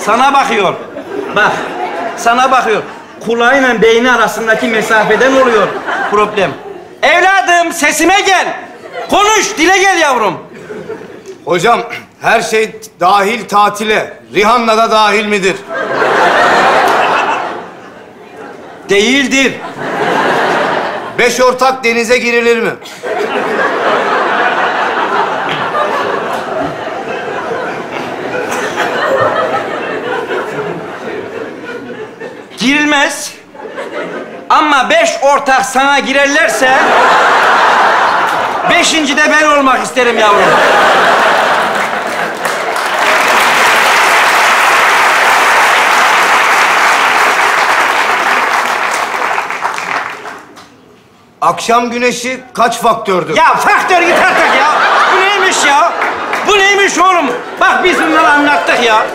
Sana bakıyor. Bak. Sana bakıyor. Kulağıyla beyni arasındaki mesafeden oluyor problem. Evladım sesime gel. Konuş, dile gel yavrum. Hocam, her şey dahil tatile. Rihanna da dahil midir? Değildir. 5 ortak denize girilir mi? Girilmez. Ama 5 ortak sana girerlerse... 5. de ben olmak isterim yavrum. Akşam güneşi kaç faktördür? Ya faktör git artık ya. Bu neymiş ya? Bu neymiş oğlum? Bak biz bunları anlattık ya.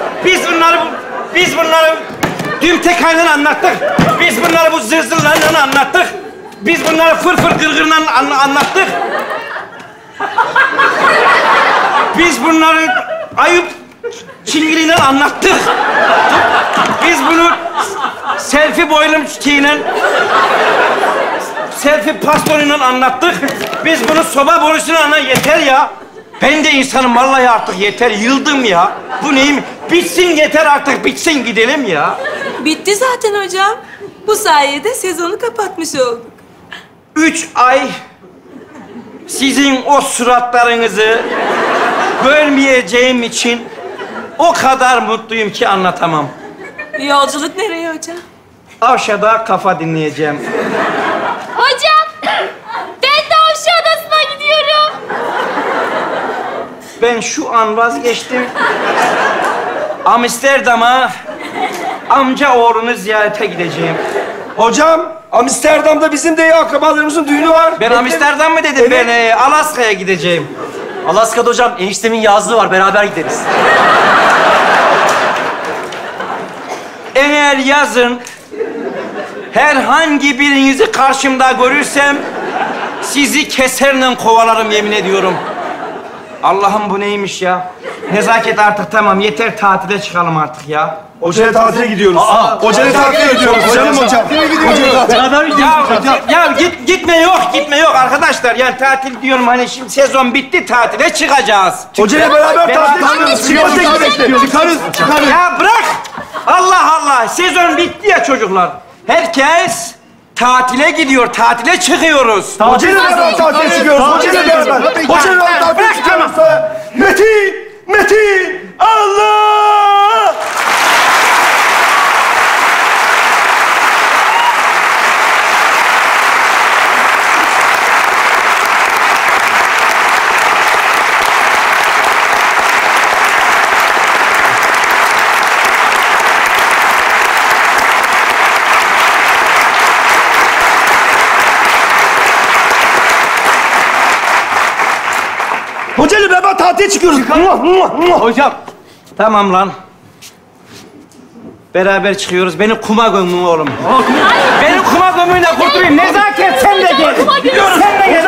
Biz bunları dümtekayla anlattık. Biz bunları bu zırzırlarla anlattık. Biz bunları fırfır gırgırla anlattık. Biz bunları ayıp çingiliyle anlattık. Biz bunu selfie boylum çiğiyle, selfie pastonuyla anlattık. Biz bunu soba borusuyla anlattık. Yeter ya. Ben de insanım vallahi artık yeter. Yıldım ya. Bu neyim? Bitsin yeter artık. Bitsin gidelim ya. Bitti zaten hocam. Bu sayede sezonu kapatmış olduk. 3 ay... sizin o suratlarınızı görmeyeceğim için o kadar mutluyum ki anlatamam. Yolculuk nereye hocam? Avşa'da kafa dinleyeceğim. Hocam, ben de Avşa Adası'na gidiyorum. Ben şu an vazgeçtim. Amsterdam'a amca oğlunu ziyarete gideceğim. Hocam, Amsterdam'da bizim de akrabalarımızın düğünü var. Ben Amsterdam mı dedim? Evet. Ben Alaska'ya gideceğim. Alaska'da hocam eniştemin yazlığı var. Beraber gideriz. Eğer yazın herhangi birinizi karşımda görürsem sizi keserle kovalarım yemin ediyorum. Allah'ım bu neymiş ya? Nezaket artık tamam. Yeter tatile çıkalım artık ya. Ocağa tatile gidiyoruz. Ocağa tatile gidiyoruz. Canım hocam. Ya gitme yok arkadaşlar. Yani tatil diyorum hani şimdi sezon bitti tatile çıkacağız. Hocayla beraber tatile çıkarız. Ya bırak. Allah Allah. Sezon bitti ya çocuklar. Herkes tatile gidiyor. Tatile çıkıyoruz. Hocayla beraber tatile çıkıyoruz. Hocayla beraber tatile çıkıyoruz. Metin. Allah. Hocayla beraber tatile çıkıyoruz. Hocam. Tamam lan. Beraber çıkıyoruz. Beni kuma gömün oğlum. Beni kuma gömüyle kurtulayım. Nezaket sen de gel. Gidiyoruz. Sen de gel.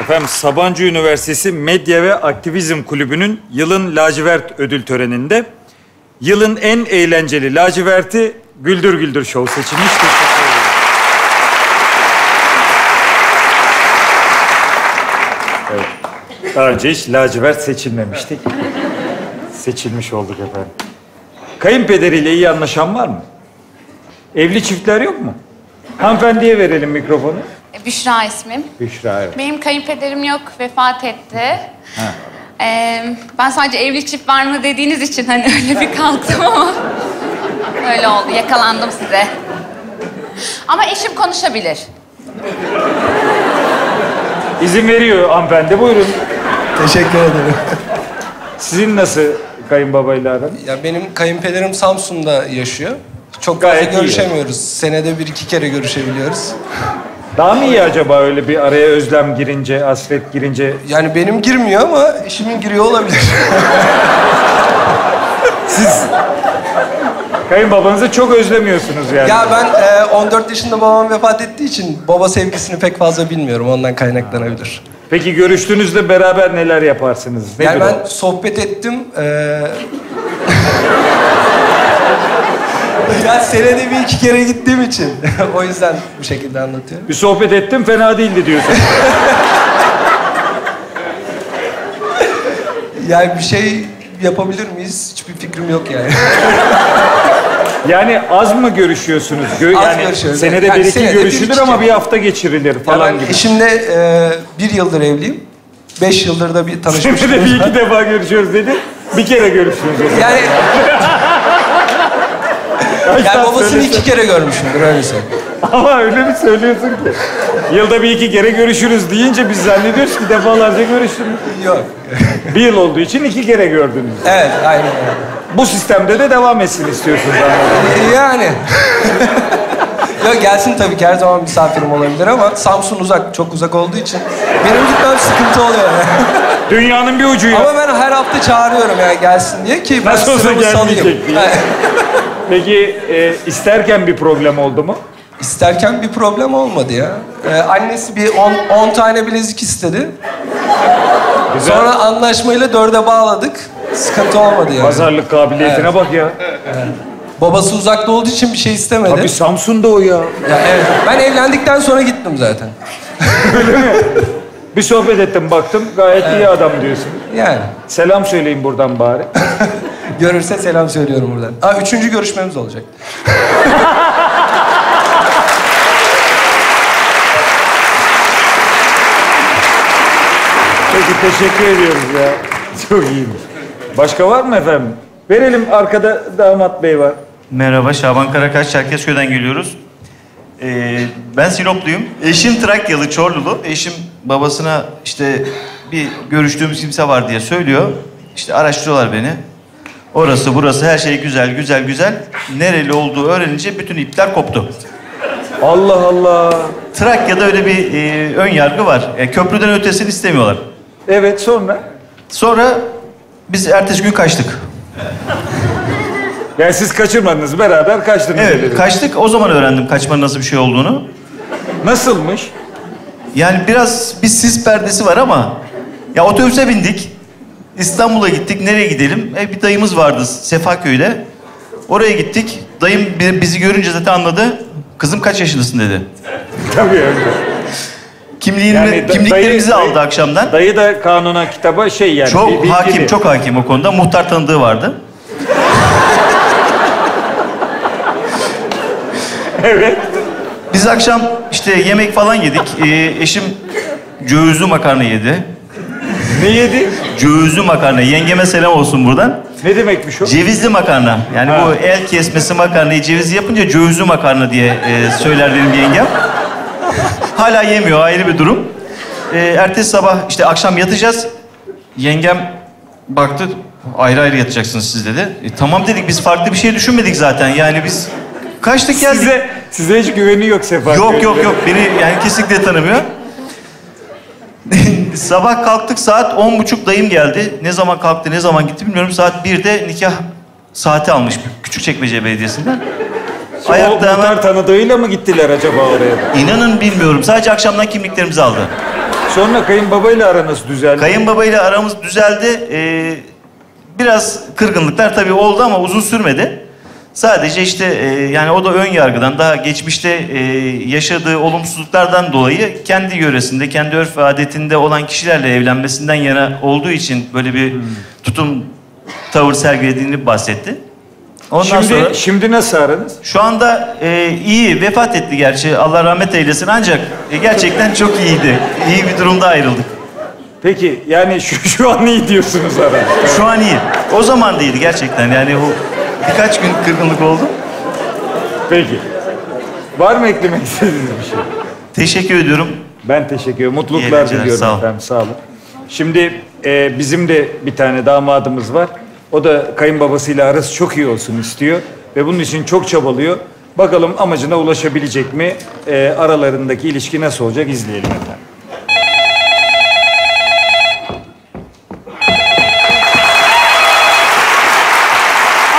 Efendim, Sabancı Üniversitesi Medya ve Aktivizm Kulübü'nün yılın lacivert ödül töreninde yılın en eğlenceli laciverti Güldür Güldür Show seçilmiş. Evet. Daha önce hiç lacivert seçilmemiştik. Seçilmiş olduk efendim. Kayınpederiyle iyi anlaşan var mı? Evli çiftler yok mu? Hanımefendiye verelim mikrofonu. Büşra ismim. Büşra, evet. Benim kayınpederim yok, vefat etti. Ben sadece evli çift var mı dediğiniz için hani öyle bir kalktım ama... öyle oldu, yakalandım size. Ama eşim konuşabilir. İzin veriyor hanımefendi, buyurun. Teşekkür ederim. Sizin nasıl kayınbabayla aran? Ya benim kayınpederim Samsun'da yaşıyor. Çok fazla görüşemiyoruz. Senede 1-2 kere görüşebiliyoruz. Daha mı iyi acaba öyle bir araya özlem girince, hasret girince? Yani benim girmiyor ama eşimin giriyor olabilir. Siz... Kayınbabanızı çok özlemiyorsunuz yani. Ya ben 14 yaşında babam vefat ettiği için baba sevgisini pek fazla bilmiyorum. Ondan kaynaklanabilir. Peki görüştüğünüzde beraber neler yaparsınız? Nedir yani ben o? Sohbet ettim. Ya senede bir iki kere gittiğim için. O yüzden bu şekilde anlatıyorum. Bir sohbet ettim, fena değildi diyorsun. Yani bir şey yapabilir miyiz? Hiçbir fikrim yok yani. Yani az mı görüşüyorsunuz? Az görüşüyoruz. Senede yani bir iki görüşülür ama bir hafta geçirilir falan yani gibi. Eşimle 1 yıldır evliyim. 5 yıldır da bir tanışmıştık. Senede bir iki defa görüşüyoruz dedi. Bir kere görüşüyoruz. Yani... Yani babasını 2 kere görmüşümdür, öyle söyleyeyim. Ama öyle mi söylüyorsun ki? Yılda bir iki kere görüşürüz deyince biz zannediyoruz ki defalarca görüştünüz. Yok. 1 yıl olduğu için 2 kere gördünüz. Evet, aynen. Bu sistemde de devam etsin istiyorsunuz. Yani. Yok, gelsin tabii ki, her zaman misafirim olabilir ama Samsun uzak, çok uzak olduğu için benim gitmem sıkıntı oluyor. Dünyanın bir ucu ya. Ama ben her hafta çağırıyorum yani gelsin diye ki... Nasıl olsa gelmeyecek diye. Peki isterken bir problem oldu mu? İsterken bir problem olmadı ya. Annesi bir 10 tane bilezik istedi. Güzel. Sonra anlaşmayla 4'e bağladık. Sıkıntı olmadı yani. Pazarlık kabiliyetine evet. Bak ya. Evet. Babası uzakta olduğu için bir şey istemedi. Tabii Samsun'da o ya. Ya evet. Ben evlendikten sonra gittim zaten. Öyle mi? Bir sohbet ettim, baktım gayet evet. iyi adam diyorsun. Yani. Selam söyleyin buradan bari. Görürse selam söylüyorum buradan. Aa, 3. görüşmemiz olacak. Peki, teşekkür ediyoruz ya. Çok iyiymiş. Başka var mı efendim? Verelim, arkada damat bey var. Merhaba, Şaban Karakaş, Çerkezköy'den geliyoruz. Ben Sinopluyum. Eşim Trakyalı, Çorlulu. Eşim babasına işte bir görüştüğümüz kimse var diye söylüyor. İşte araştırıyorlar beni. Orası burası her şey güzel güzel güzel. Nereli olduğu öğrenince bütün ipler koptu. Allah Allah. Trakya'da öyle bir ön yargı var. Köprüden ötesini istemiyorlar. Evet, sonra? Sonra biz ertesi gün kaçtık. Yani siz kaçırmadınız, beraber kaçtınız. Evet, dedi. Kaçtık. O zaman öğrendim kaçmanın nasıl bir şey olduğunu. Nasılmış? Yani biraz bir sis perdesi var ama... Ya otobüse bindik. İstanbul'a gittik. Nereye gidelim? Bir dayımız vardı Sefaköy'de. Oraya gittik. Dayım bizi görünce zaten anladı. Kızım kaç yaşındasın dedi. Tabii öyle. Yani kimliklerimizi aldı akşamdan. Dayı da kanuna, kitaba şey yani. Çok hakim, çok hakim o konuda. Muhtar tanıdığı vardı. Evet. Biz akşam işte yemek falan yedik. Eşim cevizli makarna yedi. Ne yedi? Cevizli makarna. Yengeme selam olsun buradan. Ne demekmiş o? Cevizli makarna. Yani ha. Bu el kesmesi makarnayı ceviz yapınca cevizli makarna diye söyler benim yengem. Hala yemiyor, ayrı bir durum. Ertesi sabah işte akşam yatacağız. Yengem baktı, ayrı ayrı yatacaksınız siz dedi. Tamam dedik, biz farklı bir şey düşünmedik zaten. Yani biz kaçtık geldik. Size hiç güveni yok Sefa. Yok. Beni yani kesinlikle tanımıyor. Sabah kalktık, saat 10.30 dayım geldi. Ne zaman kalktı, ne zaman gitti bilmiyorum. Saat 1'de nikah saati almış Küçükçekmece Belediyesi'nden. Ayakta bunlar tanıdığıyla mı gittiler acaba oraya? İnanın bilmiyorum. Sadece akşamdan kimliklerimizi aldı. Sonra kayınbabayla aranız düzeldi. Kayınbabayla aramız düzeldi. Biraz kırgınlıklar tabii oldu ama uzun sürmedi. Sadece işte yani o da ön yargıdan, daha geçmişte yaşadığı olumsuzluklardan dolayı kendi yöresinde, kendi örf ve adetinde olan kişilerle evlenmesinden yana olduğu için böyle bir tutum, tavır sergilediğini bahsetti. Şimdi nasıl aranız? Şu anda iyi, vefat etti gerçi, Allah rahmet eylesin, ancak gerçekten çok iyiydi. İyi bir durumda ayrıldık. Peki yani şu an iyi diyorsunuz herhalde. Şu an iyi. O zaman değildi gerçekten yani o... Birkaç gün kırgınlık oldu. Peki. Var mı eklemek istediğiniz bir şey? Teşekkür ediyorum. Ben teşekkür ediyorum. Mutluluklar diliyorum. Sağ olun. Şimdi bizim de bir tane damadımız var. O da kayınbabasıyla arası çok iyi olsun istiyor. Ve bunun için çok çabalıyor. Bakalım amacına ulaşabilecek mi? Aralarındaki ilişki nasıl olacak? İzleyelim efendim.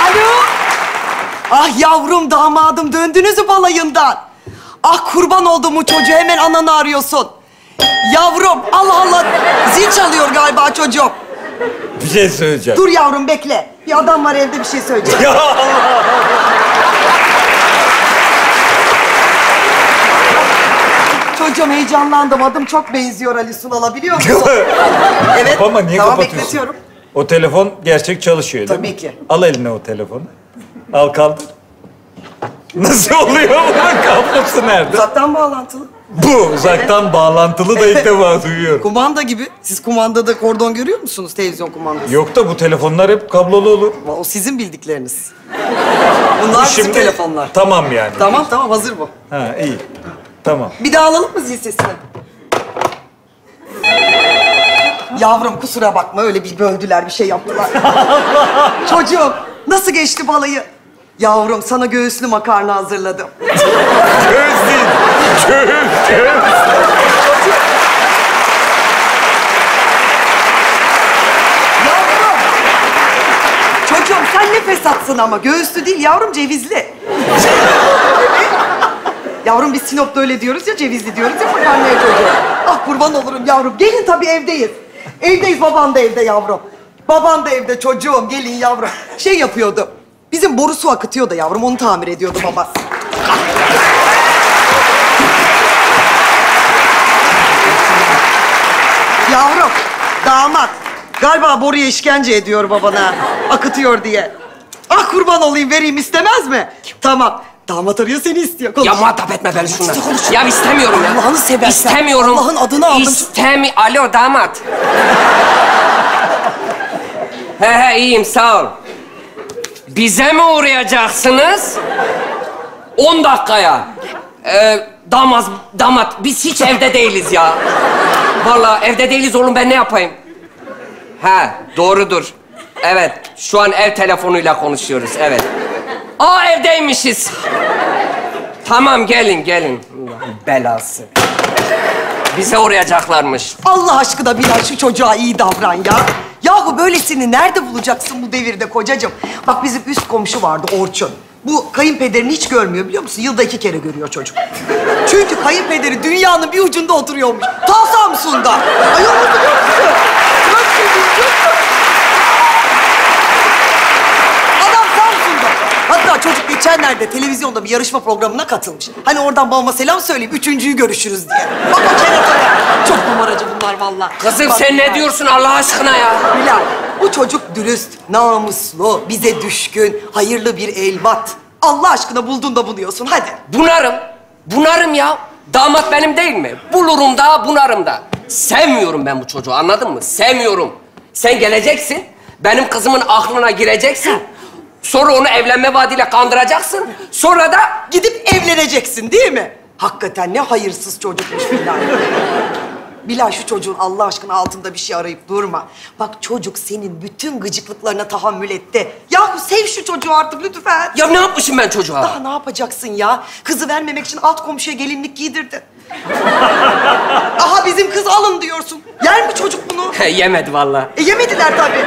Alo! Ah yavrum, damadım, döndünüz mü balayından? Ah kurban olduğumu çocuğu, hemen ananı arıyorsun. Yavrum, Allah Allah, zil çalıyor galiba çocuğum. Bir şey söyleyeceğim. Dur yavrum, bekle. Bir adam var evde, bir şey söyleyecek. Ya Allah! Çocuğum heyecanlandım. Adım çok benziyor Ali Sunal'a, biliyor musun? Evet. Ama niye tamam, kapatıyorsun? Bekletiyorum. O telefon gerçek çalışıyor değil mi? Tabii ki. Al eline o telefonu. Al, kaldır. Nasıl oluyor bunun? Kablosu nerede? Uzaktan bağlantılı. Bu uzaktan bağlantılı da ilk defa duyuyorum. Kumanda gibi. Siz kumandada kordon görüyor musunuz? Televizyon kumandası. Yok da bu telefonlar hep kablolu olur. O sizin bildikleriniz. Bunlar şimdi bizim telefonlar. Tamam yani. Tamam tamam, hazır bu. Ha iyi. Tamam. Bir daha alalım mı zil sesini? Yavrum kusura bakma, öyle bir böldüler, bir şey yaptılar. Çocuğum nasıl geçti balayı? Yavrum sana göğüslü makarna hazırladım. Göğüslü. Göğüslü. Yavrum. Çocuğum sen ne fesatsın ama. Göğüslü değil yavrum, cevizli. Yavrum biz Sinop'ta öyle diyoruz ya, cevizli diyoruz ya makarnaya çocuğum. Ah kurban olurum yavrum. Gelin tabii, evdeyiz. Evdeyiz, baban da evde yavrum. Baban da evde çocuğum, gelin yavrum. Şey yapıyordu. Bizim boru su akıtıyor da yavrum, onu tamir ediyordu babası. Yavrum, damat galiba boruya işkence ediyor babana, akıtıyor diye. Ah kurban olayım, vereyim istemez mi? Tamam. Damat arıyor, seni istiyor. Konuş. Ya muhatap etme beni şundan. Ya istemiyorum ya. Allah'ını seversen. İstemiyorum. Allah'ın adını aldım. Alo damat. He iyiyim, sağ ol. Bize mi uğrayacaksınız? 10 dakikaya. Damat, biz hiç evde değiliz ya. Vallahi evde değiliz oğlum, ben ne yapayım? He, doğrudur. Evet, şu an ev telefonuyla konuşuyoruz, evet. Aa, evdeymişiz. Tamam, gelin, gelin. Belası. Bize uğrayacaklarmış. Allah aşkına Bilal, şu çocuğa iyi davran ya. Yahu böylesini nerede bulacaksın bu devirde kocacığım? Bak bizim üst komşu vardı, Orçun. Bu kayınpederini hiç görmüyor biliyor musun? Yılda 2 kere görüyor çocuk. Çünkü kayınpederi dünyanın bir ucunda oturuyormuş. Ta Samsun'da. Ayol oturuyor musun? Adam Samsun'da. Hatta çocuk geçenlerde televizyonda bir yarışma programına katılmış. Hani oradan babama selam söyleyeyim, 3.'yü görüşürüz diye. Bak o kenara. Çok numaracı bunlar vallahi. Kızım bak, sen ne diyorsun Allah aşkına ya? Bilal. Bu çocuk dürüst, namuslu, bize düşkün, hayırlı bir elvat. Allah aşkına buldun da buluyorsun, hadi. Bunarım, bunarım ya. Damat benim değil mi? Bulurum da, bunarım da. Sevmiyorum ben bu çocuğu, anladın mı? Sevmiyorum. Sen geleceksin, benim kızımın aklına gireceksin. Sonra onu evlenme vaadiyle kandıracaksın. Sonra da gidip evleneceksin, değil mi? Hakikaten ne hayırsız çocukmuş Bilal. Bilal şu çocuğun Allah aşkına altında bir şey arayıp durma. Bak çocuk senin bütün gıcıklıklarına tahammül etti. Yahu sev şu çocuğu artık lütfen. Ya ne yapmışım ben çocuğa? Daha ne yapacaksın ya? Kızı vermemek için alt komşuya gelinlik giydirdin. Aha bizim kız alın diyorsun. Yer mi çocuk bunu? Yemedi vallahi. Yemediler tabii.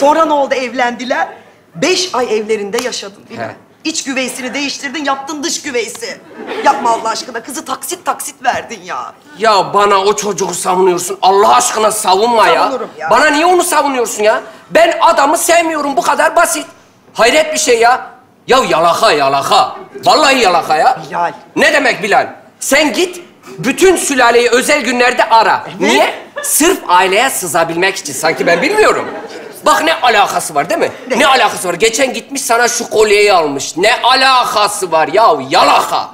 Sonra ne oldu, evlendiler. 5 ay evlerinde yaşadın Bilal. İç güveysini değiştirdin, yaptın dış güveysi. Yapma Allah aşkına, kızı taksit taksit verdin ya. Ya bana o çocuğu savunuyorsun. Allah aşkına savunma ya. Savunurum ya. Bana niye onu savunuyorsun ya? Ben adamı sevmiyorum, bu kadar basit. Hayret bir şey ya. Ya yalaka yalaka. Vallahi yalaka ya. Bilal. Ne demek Bilal? Sen git, bütün sülaleyi özel günlerde ara. Evet. Niye? Sırf aileye sızabilmek için. Sanki ben bilmiyorum. Bak ne alakası var değil mi? Ne alakası var? Geçen gitmiş sana şu kolyeyi almış. Ne alakası var ya? Yalaka.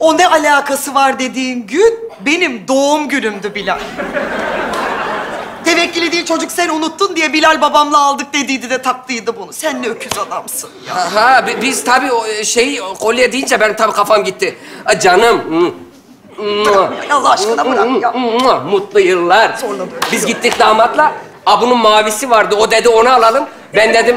O ne alakası var dediğin gün benim doğum günümdü Bilal. Tevekkili değil çocuk, sen unuttun diye Bilal babamla aldık dediydi de taktıydı bunu. Sen ne öküz adamsın ya. Ha, biz tabii şey, kolye deyince benim tabii kafam gitti. Canım. Allah aşkına bırak ya. Mutlu yıllar. Biz gittik damatla. Bunun mavisi vardı. O dedi onu alalım. Ben dedim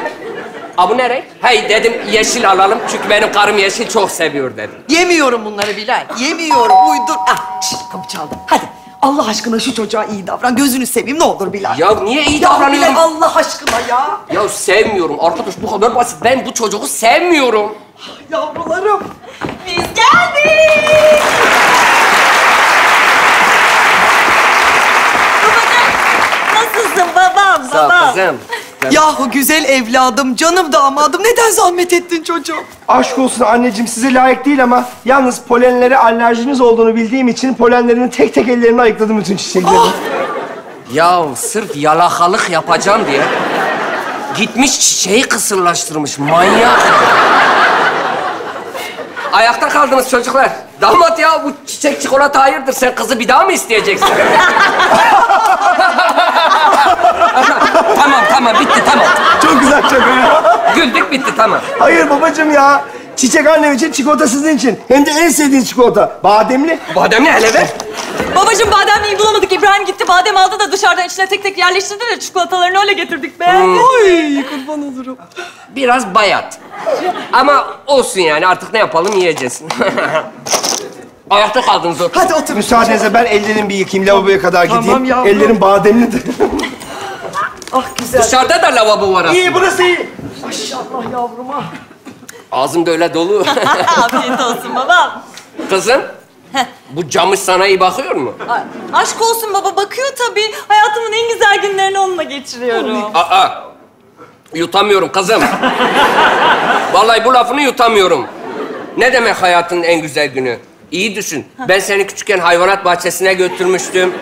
Ha bu ne renk? Hey dedim yeşil alalım çünkü benim karım yeşil çok seviyor dedim. Yemiyorum bunları Bilal. Yemiyorum. Uydur. Ah, kapı çaldı. Hadi Allah aşkına şu çocuğa iyi davran. Gözünü seveyim ne olur Bilal. Ya niye iyi davranıyorum? Bilal, Allah aşkına ya. Ya sevmiyorum. Arkadaş bu kadar basit. Ben bu çocuğu sevmiyorum. Ah, yavrularım. Biz geldik. Nasılsın babam? Sağ ol kızım. Yahu güzel evladım, canım damadım. Neden zahmet ettin çocuğum? Aşk olsun anneciğim, size layık değil ama yalnız polenlere alerjiniz olduğunu bildiğim için polenlerini tek tek ellerini ayıkladım bütün çiçeklerini. Ah! Ya sırf yalakalık yapacağım diye gitmiş çiçeği kısırlaştırmış. Manyak. Ayakta kaldınız çocuklar. Damat ya bu çiçek çikolata hayırdır? Sen kızı bir daha mı isteyeceksin? Tamam, tamam. Bitti, tamam. Çok güzel şaka ya. Güldük, bitti, tamam. Hayır babacığım ya. Çiçek annem için, çikolata sizin için. Hem de en sevdiğin çikolata. Bademli. Bademli hele ver. Babacığım bademliyi bulamadık. İbrahim gitti, badem aldı da dışarıdan içine tek tek yerleştirdi de çikolatalarını öyle getirdik be. Oy, kurban olurum. Biraz bayat. Ama olsun yani. Artık ne yapalım, yiyeceğiz. Ayakta kaldınız orada. Hadi otur. Müsaadenizle ben ellerimi bir yıkayayım. Lavaboya kadar gideyim. Tamam yavrum. Ellerim bademlidir. Ah güzel. Dışarıda da lavabo var aslında. İyi, burası iyi. Maşallah yavruma. Ağzım da öyle dolu. Afiyet olsun babam. Kızım, bu camış sana iyi bakıyor mu? Aşk olsun baba, bakıyor tabii. Hayatımın en güzel günlerini onunla geçiriyorum. Aa, yutamıyorum kızım. Vallahi bu lafını yutamıyorum. Ne demek hayatın en güzel günü? İyi düşün. Ben seni küçükken hayvanat bahçesine götürmüştüm.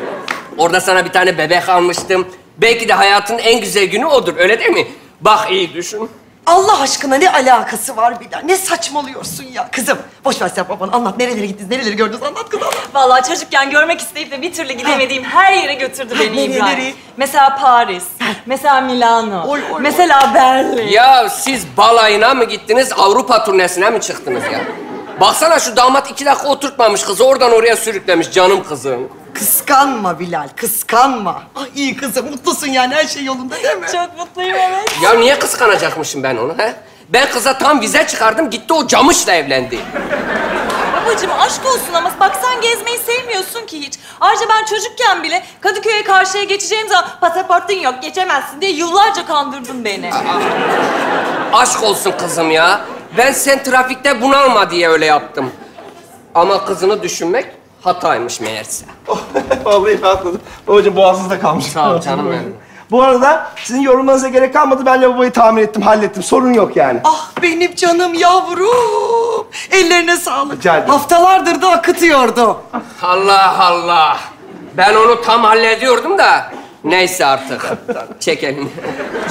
Orada sana bir tane bebek almıştım. Belki de hayatın en güzel günü odur, öyle değil mi? Bak iyi düşün. Allah aşkına ne alakası var Bilal? Ne saçmalıyorsun ya? Kızım, boş ver sen babanı. Anlat, nerelere gittiniz, nereleri gördünüz? Anlat kızım. Vallahi çocukken görmek isteyip de bir türlü gidemediğim her yere götürdü beni İbrahim. Mesela Paris, mesela Milano, mesela Berlin. Ya siz balayına mı gittiniz, Avrupa turnesine mi çıktınız ya? Baksana şu damat 2 dakika oturtmamış kızı, oradan oraya sürüklemiş canım kızım. Kıskanma Bilal, kıskanma. Ah iyi kızım, mutlusun yani, her şey yolunda değil mi? Çok mutluyum evet. Ya niye kıskanacakmışım ben onu he? Ben kıza tam vize çıkardım, gitti o camışla evlendi. Babacığım aşk olsun ama baksan gezmeyi sevmiyorsun ki hiç. Ayrıca ben çocukken bile Kadıköy'e karşıya geçeceğim zaman pasaportun yok, geçemezsin diye yıllarca kandırdın beni. Aa, aşk olsun kızım ya. Ben sen trafikte bunalma diye öyle yaptım. Ama kızını düşünmek hataymış meğerse. Vallahi rahatladım. Babacığım boğazınızda kalmış. Sağ ol canım benim. Bu arada sizin yorumlarınıza gerek kalmadı. Ben lavaboyu tamir ettim, hallettim. Sorun yok yani. Ah benim canım yavrum. Ellerine sağlık. Haftalardır da akıtıyordu. Allah Allah. Ben onu tam hallediyordum da. Neyse artık. Çekelim.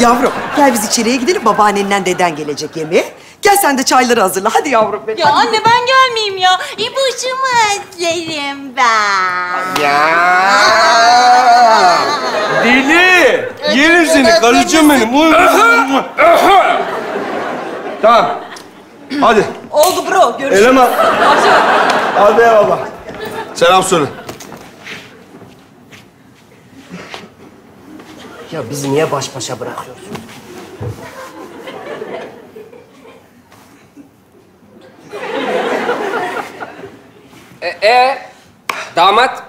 Yavrum gel biz içeriye gidelim. Babaannenden deden gelecek yemeğe. Gel sen de çayları hazırla. Hadi yavrum benim. Ya anne ben gelmeyeyim ya. İpucumu özlerim ben. Ya. Deli. Yerim seni karıcığım benim. Tamam. Hadi. Oldu bro. Görüşürüz. Eleman. Hadi eyvallah. Selam söyle. Ya bizi niye baş başa bırakıyorsun? Damat,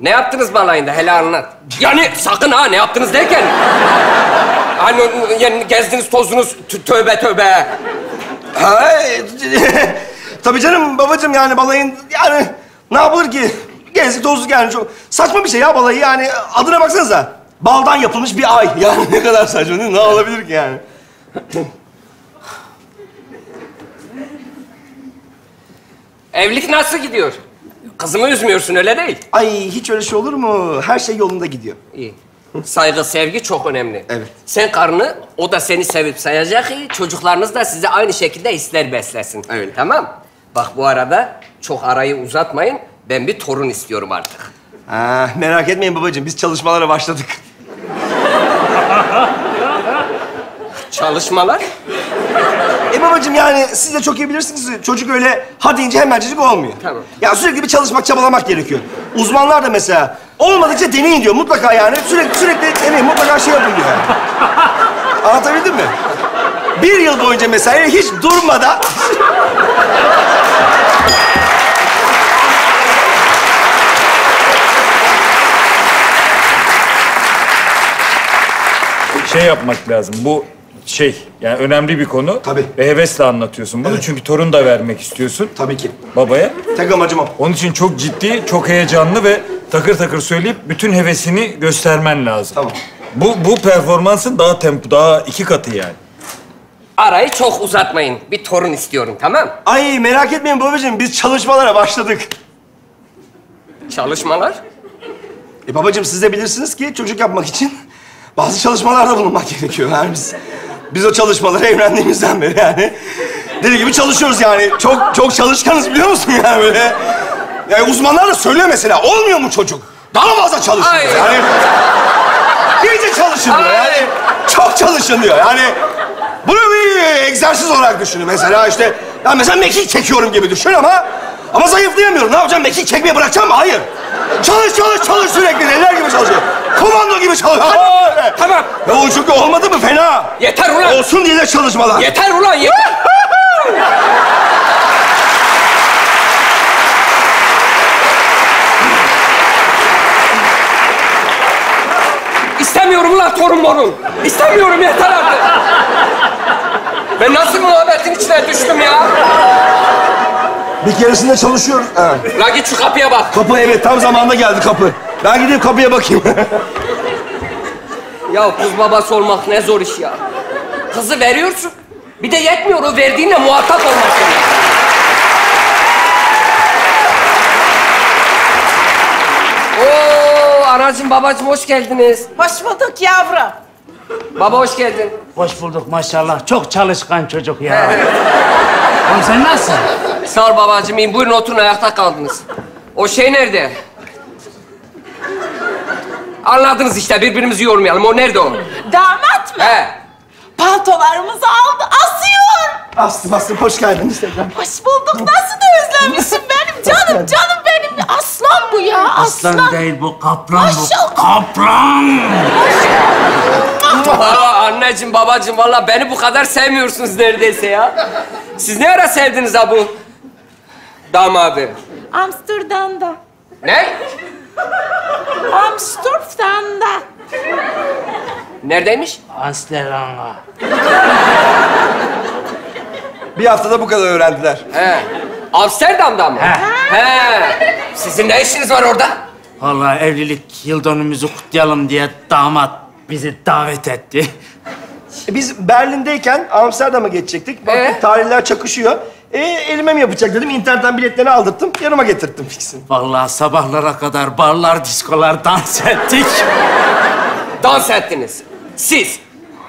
ne yaptınız balayında? Hele anlat. Yani sakın ha, ne yaptınız derken? Hani yani gezdiniz, tozdunuz, tövbe tövbe. Tabii canım babacığım yani balayın, yani ne yapılır ki? Gezdik, tozduk yani çok saçma bir şey ya balayı yani. Adına baksanıza. Baldan yapılmış bir ay. Yani ne kadar saçma değil mi? Ne olabilir ki yani? Evlilik nasıl gidiyor? Kızımı üzmüyorsun, öyle değil. Ay hiç öyle şey olur mu? Her şey yolunda gidiyor. İyi. Saygı, sevgi çok önemli. Evet. Sen karını, o da seni sevip sayacak ki çocuklarınız da size aynı şekilde hisler beslesin. Öyle. Tamam. Bak bu arada çok arayı uzatmayın. Ben bir torun istiyorum artık. Ha, merak etmeyin babacığım, biz çalışmalara başladık. Çalışmalar? Babacığım yani siz de çok iyi bilirsiniz. Çocuk öyle ha deyince hemencecik olmuyor. Tamam. Ya sürekli bir çalışmak, çabalamak gerekiyor. Uzmanlar da mesela olmadıkça deneyin diyor mutlaka yani. Sürekli deneyin, mutlaka şey yapın diyor yani. Anlatabildim mi? Bir yıl boyunca mesaiye hiç durmadan... Şey yapmak lazım, bu şey, yani önemli bir konu. Tabii. Ve hevesle anlatıyorsun bunu. Evet. Çünkü torun da vermek istiyorsun. Tabii ki. Babaya. Tek amacım o. Onun için çok ciddi, çok heyecanlı ve takır takır söyleyip bütün hevesini göstermen lazım. Tamam. Bu performansın daha 2 katı yani. Arayı çok uzatmayın. Bir torun istiyorum, tamam? Ay merak etmeyin babacığım, biz çalışmalara başladık. Çalışmalar? Babacığım siz de bilirsiniz ki çocuk yapmak için bazı çalışmalarda bulunmak gerekiyor. Yani biz o çalışmaları evlendiğimizden beri yani. Dediğim gibi çalışıyoruz yani. Çok çalışkanız biliyor musun yani böyle? Yani uzmanlar da söylüyor mesela, olmuyor mu çocuk? Daha fazla çalışın diyor yani. İyice çalışın diyor yani. Çok çalışın diyor yani. Bunu bir egzersiz olarak düşünün. Mesela işte, ben mesela mekik çekiyorum gibi düşün ama zayıflayamıyorum. Ne yapacağım? Mekik çekmeye bırakacağım mı? Hayır. Çalış sürekli. Neler gibi çalışıyor. Komando gibi çalışıyor. Tamam. Ya o çünkü olmadı mı fena. Yeter ulan. Olsun diye de çalışmalar. Yeter ulan, yeter. İstemiyorum ulan torun morun. İstemiyorum, yeter artık. Ben nasıl muhabbetin içine düştüm ya? Bir keresinde çalışıyoruz. Evet. La git şu kapıya bak. Kapı evet, tam zamanında geldi kapı. Ben gideyim kapıya bakayım. Ya kız babası olmak ne zor iş ya. Kızı veriyorsun. Bir de yetmiyor, o verdiğinle muhatap olmak yani. Oo, anacığım babacığım hoş geldiniz. Hoş bulduk yavrum. Baba hoş geldin. Hoş bulduk maşallah. Çok çalışkan çocuk ya. Oğlum sen nasılsın? Sağ ol babacığım, iyiyim. Buyurun oturun, ayakta kaldınız. O şey nerede? Anladınız işte, birbirimizi yormayalım. O nerede o? Damat mı? He. Paltolarımızı aldı, asıyor. Aslı, hoş geldin Instagram. Hoş bulduk. Nasıl da özlemişim benim canım benim. Aslan bu ya, aslan. Aslan değil bu, kaplan bu. Kaplan! Valla anneciğim, babacığım, valla beni bu kadar sevmiyorsunuz neredeyse ya. Siz ne ara sevdiniz ha bu damadı? Amsterdam'da. Ne? Amsterdam'da. Neredeymiş? Amsterdam'da. Bir haftada bu kadar öğrendiler. He. Amsterdam'da mı? He. He. Sizin ne işiniz var orada? Vallahi evlilik yıldönümümüzü kutlayalım diye damat bizi davet etti. Biz Berlin'deyken Amsterdam'a geçecektik. Baktık tarihler çakışıyor. Elime mi yapacak dedim. İnternetten biletlerini aldırttım. Yanıma getirttim ikisini. Vallahi sabahlara kadar barlar, diskolar dans ettik. Dans ettiniz. Siz.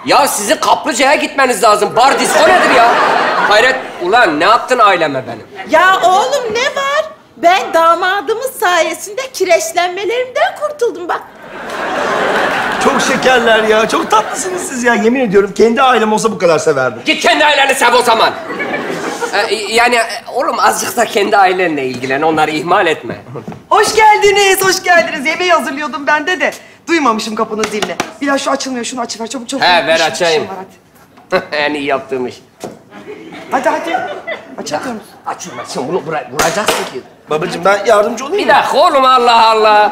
Ya sizin kaplıcaya gitmeniz lazım. Bar, disko nedir ya? Hayret. Ulan ne yaptın aileme benim? Ya oğlum ne var? Ben damadımız sayesinde kireçlenmelerimden kurtuldum bak. Çok şekerler ya. Çok tatlısınız siz ya. Yemin ediyorum kendi ailem olsa bu kadar severdim. Git kendi aileni sev o zaman. Yani oğlum azıcık da kendi ailenle ilgilen. Onları ihmal etme. Hoş geldiniz, hoş geldiniz. Yemeği hazırlıyordum ben de. Duymamışım kapının zilini. Bilal şu açılmıyor, şunu açıver. Çabuk. He ver açayım. En iyi yaptığım iş. Hadi. Açamıyorum. Açılmasın. Bunu vuracaksın ki. Babacığım ben yardımcı olayım. Bir dakika oğlum, Allah Allah.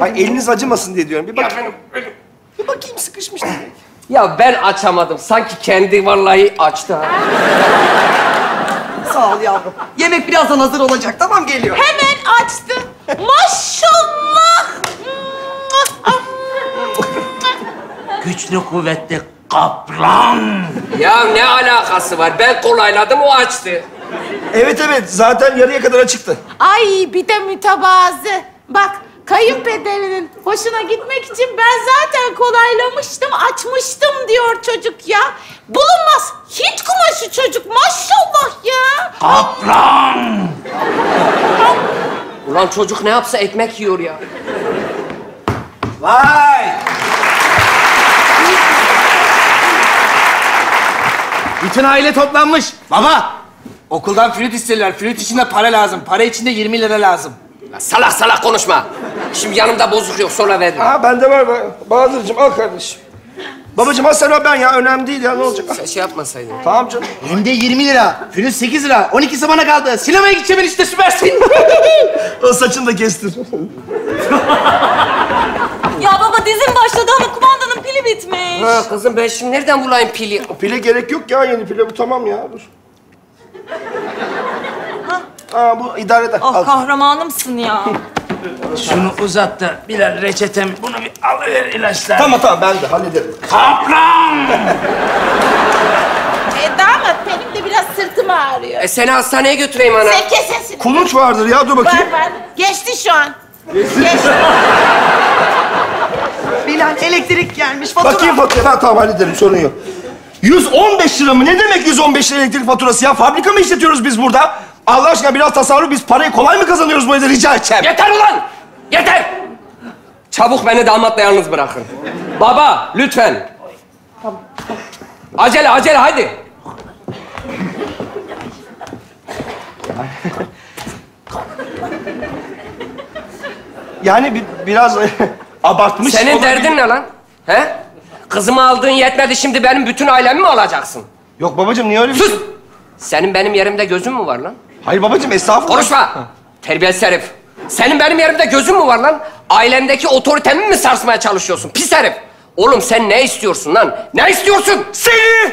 Ay, eliniz acımasın diye diyorum. Bir bakayım. Bir bakayım sıkışmış diye. Ya ben açamadım. Sanki kendi vallahi açtı ha. Sağ ol yavrum. Yemek birazdan hazır olacak. Tamam, geliyor. Hemen açtı. Maşallah. Güçlü kuvvetli kaplan. Ya ne alakası var? Ben kolayladım, o açtı. Evet. Zaten yarıya kadar açıktı. Ay bir de mütevazı. Bak. Kayınpederinin hoşuna gitmek için ben zaten kolaylamıştım, açmıştım diyor çocuk ya. Bulunmaz. Hint kumaşı çocuk. Maşallah ya. Kaplan! Ulan çocuk ne yapsa ekmek yiyor ya. Vay! Bütün aile toplanmış. Baba, okuldan flüt istediler. Flüt için de para lazım. Para için de 20 lira lazım. Salak konuşma. Şimdi yanımda bozuk yok, sonra verdim. Aa, bende var. Bahadır'cığım al kardeşim. Babacığım Hasan'a ben ya, önemli değil ya, ne olacak? Sen şey yapmasaydın. Tamam canım. Hem de 20 lira, Firuz 8 lira, 12'si bana kaldı. Sinemaya gideceğim işte, süpersin. O saçını da kestir. Ya baba dizim başladı ama kumandanın pili bitmiş. Ha kızım, ben şimdi nereden bulayım pili? O pile gerek yok ya, yeni pile bu, tamam ya, dur. Aa, bu idare eder. Ah, kahramanımsın ya. Şunu uzat da birer reçetem, bunu bir alıver ilaçlar. Tamam tamam, ben de hallederim. Kaplan! Damat, benim de biraz sırtım ağrıyor. Seni hastaneye götüreyim ana. Sen kes sesini. Kuluç vardır ya, dur bakayım. Var var, geçti şu an. Geçti. Bilal, elektrik gelmiş, fatura. Bakayım fatura, ha, tamam hallederim, sorun yok. 115 lira mı? Ne demek 115 lira elektrik faturası ya? Fabrika mı işletiyoruz biz burada? Allah aşkına biraz tasarruf, biz parayı kolay mı kazanıyoruz bu evde, rica edeceğim. Yeter ulan! Yeter! Çabuk beni damatla yalnız bırakın. Baba, lütfen. Acele, acele, hadi. Yani biraz abartmış. Senin derdin ne lan? He? Kızımı aldığın yetmedi, şimdi benim bütün ailemi mi alacaksın? Yok babacığım, niye öyle bir şey? Sus! Senin benim yerimde gözün mü var lan? Hayır babacığım, estağfurullah. Konuşma! Ha. Terbiyesiz herif. Senin benim yerimde gözün mü var lan? Ailemdeki otoritemi mi sarsmaya çalışıyorsun? Pis herif! Oğlum sen ne istiyorsun lan? Ne istiyorsun? Seni!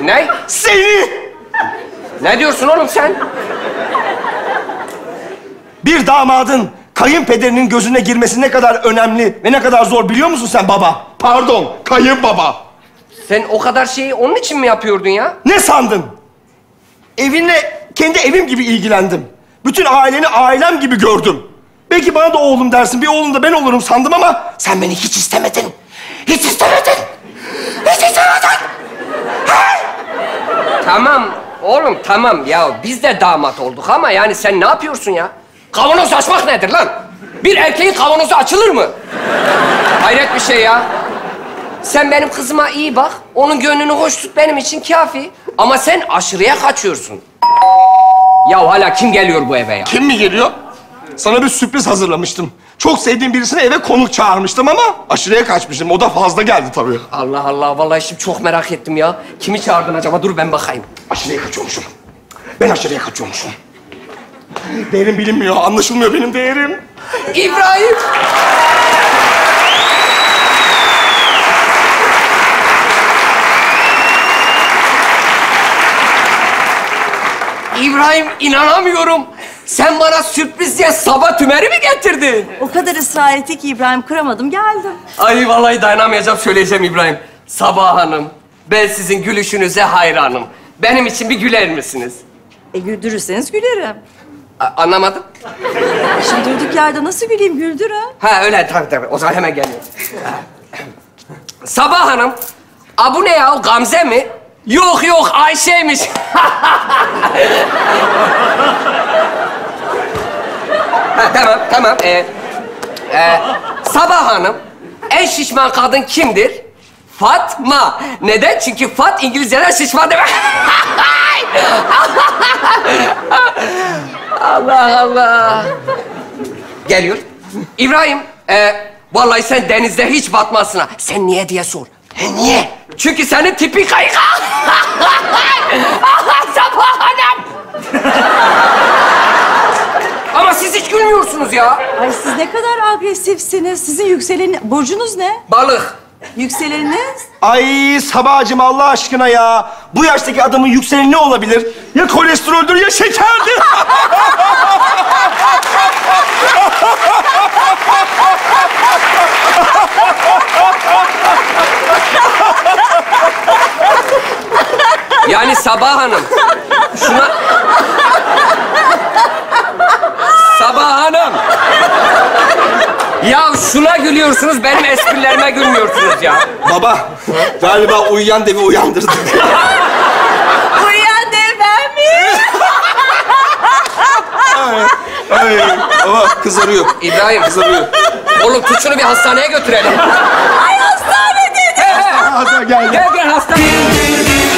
Ne? Seni! Ne diyorsun oğlum sen? Bir damadın kayınpederinin gözüne girmesi ne kadar önemli ve ne kadar zor biliyor musun sen baba? Pardon, kayınbaba. Sen o kadar şeyi onun için mi yapıyordun ya? Ne sandın? Evinle kendi evim gibi ilgilendim. Bütün aileni ailem gibi gördüm. Belki bana da oğlum dersin, bir oğlum da ben olurum sandım ama sen beni hiç istemedin. Hiç istemedin. Hiç istemedin. Hayır. Tamam oğlum, tamam ya, biz de damat olduk ama yani sen ne yapıyorsun ya? Kavanoz açmak nedir lan? Bir erkeğin kavanozu açılır mı? Hayret bir şey ya. Sen benim kızıma iyi bak, onun gönlünü hoş tut, benim için kafi. Ama sen aşırıya kaçıyorsun. Ya hala kim geliyor bu eve ya? Kim mi geliyor? Sana bir sürpriz hazırlamıştım. Çok sevdiğim birisini eve konuk çağırmıştım ama aşırıya kaçmıştım. O da fazla geldi tabii. Allah Allah, vallahi şimdi çok merak ettim ya. Kimi çağırdın acaba? Dur ben bakayım. Aşırıya kaçıyormuşum. Ben aşırıya kaçıyormuşum. Değerim bilinmiyor, anlaşılmıyor benim değerim. İbrahim! İbrahim, inanamıyorum. Sen bana sürpriz diye Saba Tümer'i mi getirdin? O kadar ısrar etti ki İbrahim, kıramadım, geldim. Ay vallahi dayanamayacağım, söyleyeceğim İbrahim. Saba Hanım, ben sizin gülüşünüze hayranım. Benim için bir güler misiniz? Güldürürseniz gülerim. Anlamadım. Şimdi durduk yerde nasıl güleyim, güldür ha? Ha öyle, tabii tabii. O zaman hemen geliyorum. Saba Hanım, bu ne ya? Gamze mi? Yok yok, Ayşe'ymiş. Ha, tamam tamam. Saba Hanım, en şişman kadın kimdir? Fatma. Neden? Çünkü Fat İngilizce'den şişman demek. Allah Allah. Geliyor. İbrahim, vallahi sen denizde hiç batmasına. Sen niye diye sor. He, niye? Çünkü senin tipi kayık. Saba Hanım. Ama siz hiç gülmüyorsunuz ya. Ay siz ne kadar agresifsiniz. Sizin yükselen burcunuz ne? Balık. Yükseleniniz? Ay Sabacığım, Allah aşkına ya. Bu yaştaki adamın yükseleni ne olabilir? Ya kolesteroldür ya şekerdir. Yani Saba Hanım, şuna... Saba Hanım! Ya şuna gülüyorsunuz, benim esprilerime gülmüyorsunuz ya. Baba, galiba uyuyan devi uyandırdık. Uyuyan dev ben miyim? Ay, ay. Baba kızarıyor. İbrahim kızarıyor. Oğlum tut şunu bir hastaneye götürelim. Ay hastane dedi. Hastane gel. Gel gel hastane. Güldür güldür.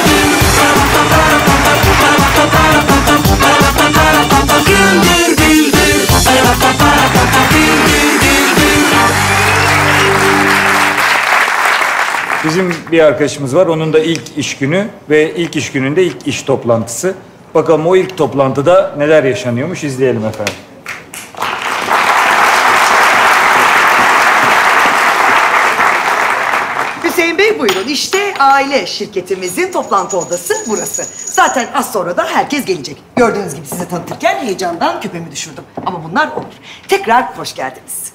Güldür güldür. Bizim bir arkadaşımız var. Onun da ilk iş günü ve ilk iş gününde ilk iş toplantısı. Bakalım o ilk toplantıda neler yaşanıyormuş, izleyelim efendim. Hüseyin Bey buyurun. İşte aile şirketimizin toplantı odası burası. Zaten az sonra da herkes gelecek. Gördüğünüz gibi size tanıtırken heyecandan küpemi düşürdüm. Ama bunlar olur. Tekrar hoş geldiniz.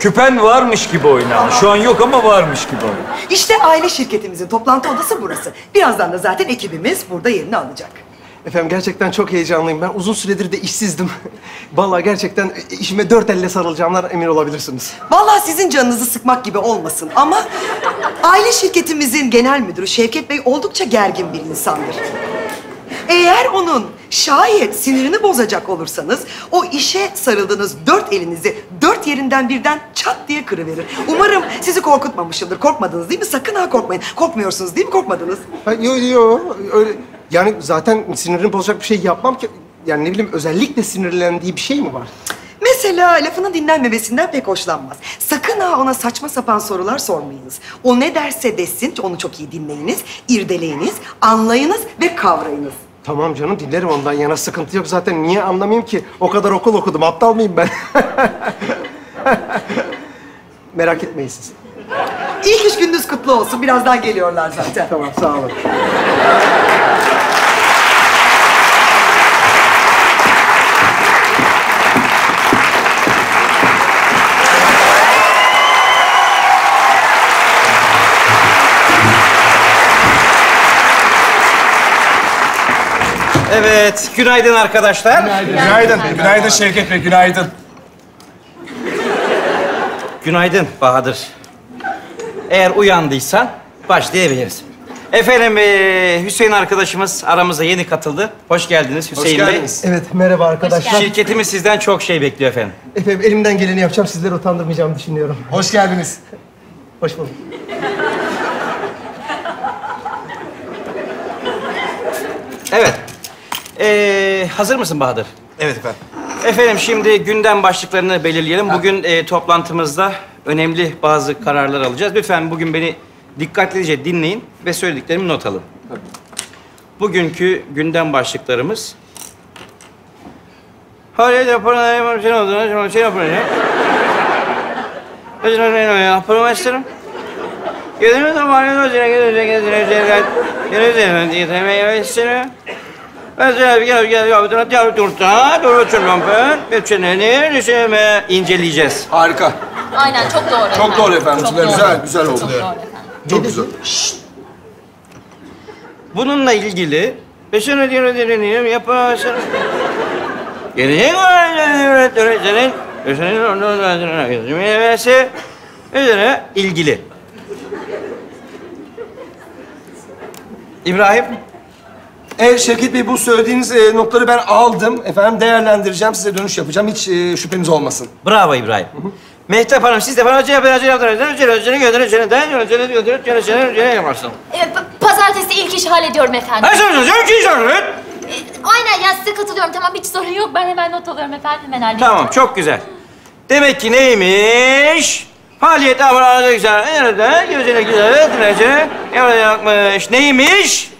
Küpen varmış gibi oynar. Şu an yok ama varmış gibi oynar. İşte aile şirketimizin toplantı odası burası. Birazdan da zaten ekibimiz burada yerini alacak. Efendim gerçekten çok heyecanlıyım. Ben uzun süredir de işsizdim. Vallahi gerçekten işime dört elle sarılacağımdan emin olabilirsiniz. Vallahi sizin canınızı sıkmak gibi olmasın ama aile şirketimizin genel müdürü Şevket Bey oldukça gergin bir insandır. Eğer onun şayet sinirini bozacak olursanız o işe sarıldığınız dört elinizi dört yerinden birden çat diye kırıverir. Umarım sizi korkutmamışımdır. Korkmadınız değil mi? Sakın ha korkmayın. Korkmuyorsunuz değil mi? Korkmadınız. Yok öyle. Yani zaten sinirini bozacak bir şey yapmam ki. Yani ne bileyim özellikle sinirlendiği bir şey mi var? Mesela lafının dinlenmemesinden pek hoşlanmaz. Sakın ha ona saçma sapan sorular sormayınız. O ne derse desin onu çok iyi dinleyiniz, irdeleyiniz, anlayınız ve kavrayınız. Tamam canım, dinlerim ondan yana. Sıkıntı yok zaten. Niye anlamayayım ki? O kadar okul okudum. Aptal mıyım ben? Merak etmeyin siz. İlk iş gününüz kutlu olsun. Birazdan geliyorlar zaten. Tamam, sağ olun. Evet, günaydın arkadaşlar. Günaydın Şevket Bey, günaydın. Günaydın Bahadır. Eğer uyandıysan başlayabiliriz. Efendim, Hüseyin arkadaşımız aramıza yeni katıldı. Hoş geldiniz Hüseyin Bey. Evet, merhaba arkadaşlar. Şirketimiz sizden çok şey bekliyor efendim. Efendim, elimden geleni yapacağım, sizleri utandırmayacağımı düşünüyorum. Hoş geldiniz. Hoş bulduk. Evet. Hazır mısın Bahadır? Evet efendim. Efendim şimdi gündem başlıklarını belirleyelim. Bugün toplantımızda önemli bazı kararlar alacağız. Lütfen bugün beni dikkatlice dinleyin ve söylediklerimi not alın. Tabii. Bugünkü gündem başlıklarımız... İnceleyeceğiz. Harika. Aynen, çok doğru. Çok doğru efendim. Güzel oldu. Çok güzel. Bununla ilgili İbrahim. Şevket Bey, bu söylediğiniz notları ben aldım. Efendim değerlendireceğim, size dönüş yapacağım. Hiç şüpheniz olmasın. Bravo İbrahim. Hı hı. Mehtap Hanım, siz de bana yaparsın. Pazartesi ilk işi hallediyorum efendim. Aynen ya, size katılıyorum. Tamam, hiç sorun yok. Ben hemen not alıyorum efendim. Hemen hallediyorum. Tamam, çok güzel. Demek ki neymiş? Faaliyet abone güzel. Neymiş?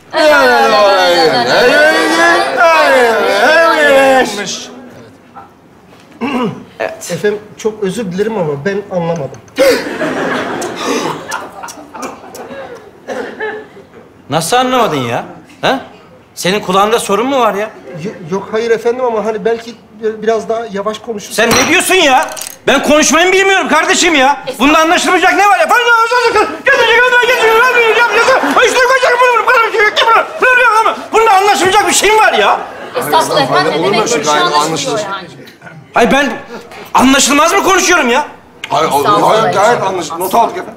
Evet. Efendim çok özür dilerim ama ben anlamadım. Nasıl anlamadın ya? Ha? Senin kulağında sorun mu var ya? Yok hayır efendim ama hani belki biraz daha yavaş konuşursun. Sen ne diyorsun ya? Ben konuşmayı bilmiyorum kardeşim ya. Bunda anlaşılmayacak ne var ya? Bunda anlaşılmayacak bir şey mi var ya? Estağfurullah efendim, ne demek konuşuyor yani? Hayır ben anlaşılmaz mı konuşuyorum ya? Hayır, gayet anlaşılmaz. Not aldık efendim.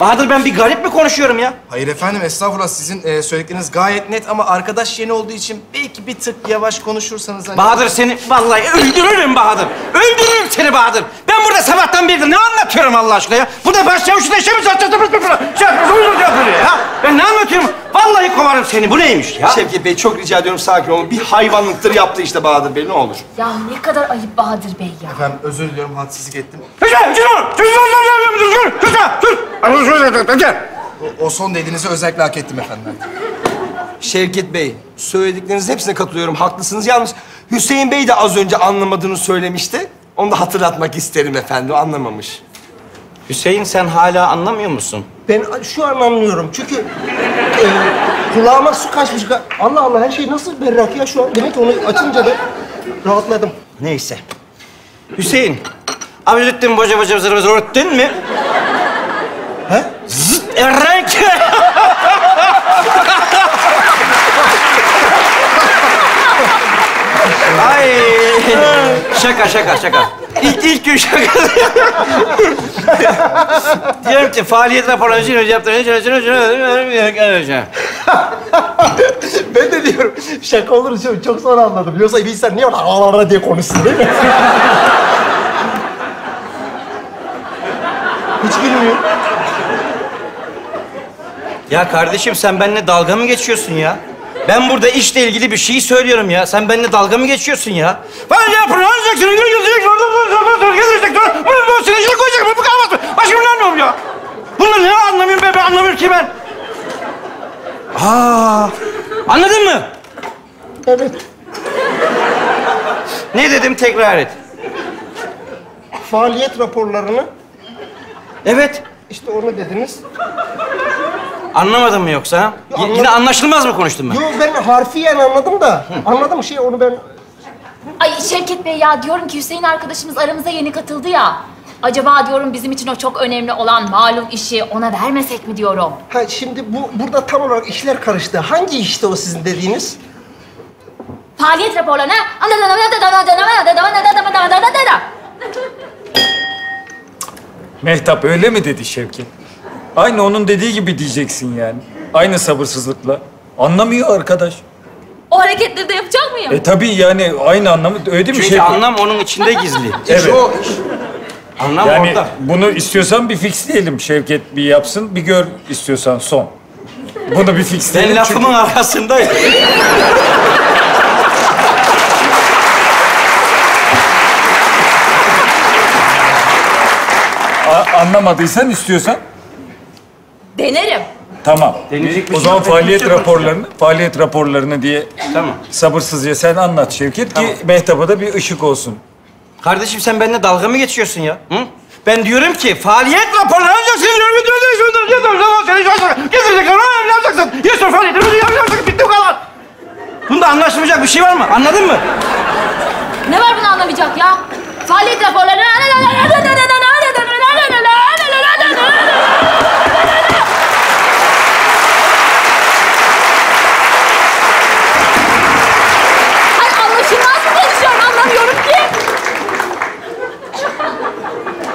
Bahadır ben bir garip mi konuşuyorum ya? Hayır efendim, estağfurullah. Sizin söylediğiniz gayet net ama arkadaş yeni olduğu için belki bir tık yavaş konuşursanız... Hani... Bahadır seni vallahi öldürürüm Bahadır. Öldürürüm seni Bahadır. Ben burada sabahtan beridir ne anlatıyorum Allah aşkına ya? Burada başlamış da işe mi satacağız? Ben ne anlatıyorum? Vallahi kovarım seni. Bu neymiş ya? Şevket Bey çok rica ediyorum sakin olun. Bir hayvanlıktır yaptı işte Bahadır Bey. Ne olur. Ya ne kadar ayıp Bahadır Bey ya. Efendim özür diliyorum. Hadsizlik ettim. O son dediğinizi özellikle hak ettim efendim. Şevket Bey, söylediklerinizin hepsine katılıyorum. Haklısınız. Yalnız Hüseyin Bey de az önce anlamadığını söylemişti. Onu da hatırlatmak isterim efendim. Anlamamış. Hüseyin sen hala anlamıyor musun? Ben şu an anlıyorum. Çünkü kulağıma su kaçmış. Allah Allah her şey nasıl berrak ya şu an. Demek ki onu açınca da rahatladım. Neyse. Hüseyin. Abi züttün boca boca zır zır örttün mü? He? Zıt errenk. Ay. Şaka. İlk gün şaka. Diyorum ki faaliyet raporu için yaptığınız. Ben de diyorum şaka olur diyorum. Çok sonra anladım. Yoksa bir insan niye ağlara diye konuşsun değil mi? Hiç gülmüyor. Ya kardeşim sen benimle dalga mı geçiyorsun ya? Ben burada işle ilgili bir şey söylüyorum ya. Sen benimle dalga mı geçiyorsun ya? Ben yapın, alacaksın, yürüyeceksin, oradan gezeceksin, bunu sinecini koyacaksın, bunu kalmasın. Başka bir anlamıyorum ya. Bunları ne anlamıyorum ben anlamıyorum ki ben. Aa, anladın mı? Evet. Ne dedim tekrar et. Faaliyet raporlarını. Evet. İşte onu dediniz. Anlamadım mı yoksa? Anladım. Yine anlaşılmaz mı konuştum ben? Yok ben harfiyen anladım da. Hı. Anladım şey onu ben... Ay Şevket Bey ya diyorum ki Hüseyin arkadaşımız aramıza yeni katıldı ya. Acaba diyorum bizim için o çok önemli olan malum işi ona vermesek mi diyorum. Ha şimdi burada tam olarak işler karıştı. Hangi işte o sizin dediğiniz? Faaliyet raporlarına... Mehtap öyle mi dedi Şevket? Aynı onun dediği gibi diyeceksin yani. Aynı sabırsızlıkla. Anlamıyor arkadaş. O hareketleri de yapacak mıyım? Tabii yani aynı anlamı öyle değil mi? Çünkü anlam onun içinde gizli. Evet. Anlam yani orada. Bunu istiyorsan bir fixleyelim. Şevket bir yapsın, bir gör istiyorsan son. Bunu bir fixleyelim. Ben lafımın çünkü... arkasındayım. Anlamadıysan istiyorsan. Denerim. Tamam. O zaman faaliyet raporlarını diye tamam. Sabırsızca sen anlat Şevket tamam. Ki Mehtap'a da bir ışık olsun. Kardeşim sen benimle dalga mı geçiyorsun ya? Hı? Ben diyorum ki faaliyet raporlarını bunda anlaşılmayacak bir şey var mı? Anladın mı? Ne var bunu anlamayacak ya? Faaliyet raporlarını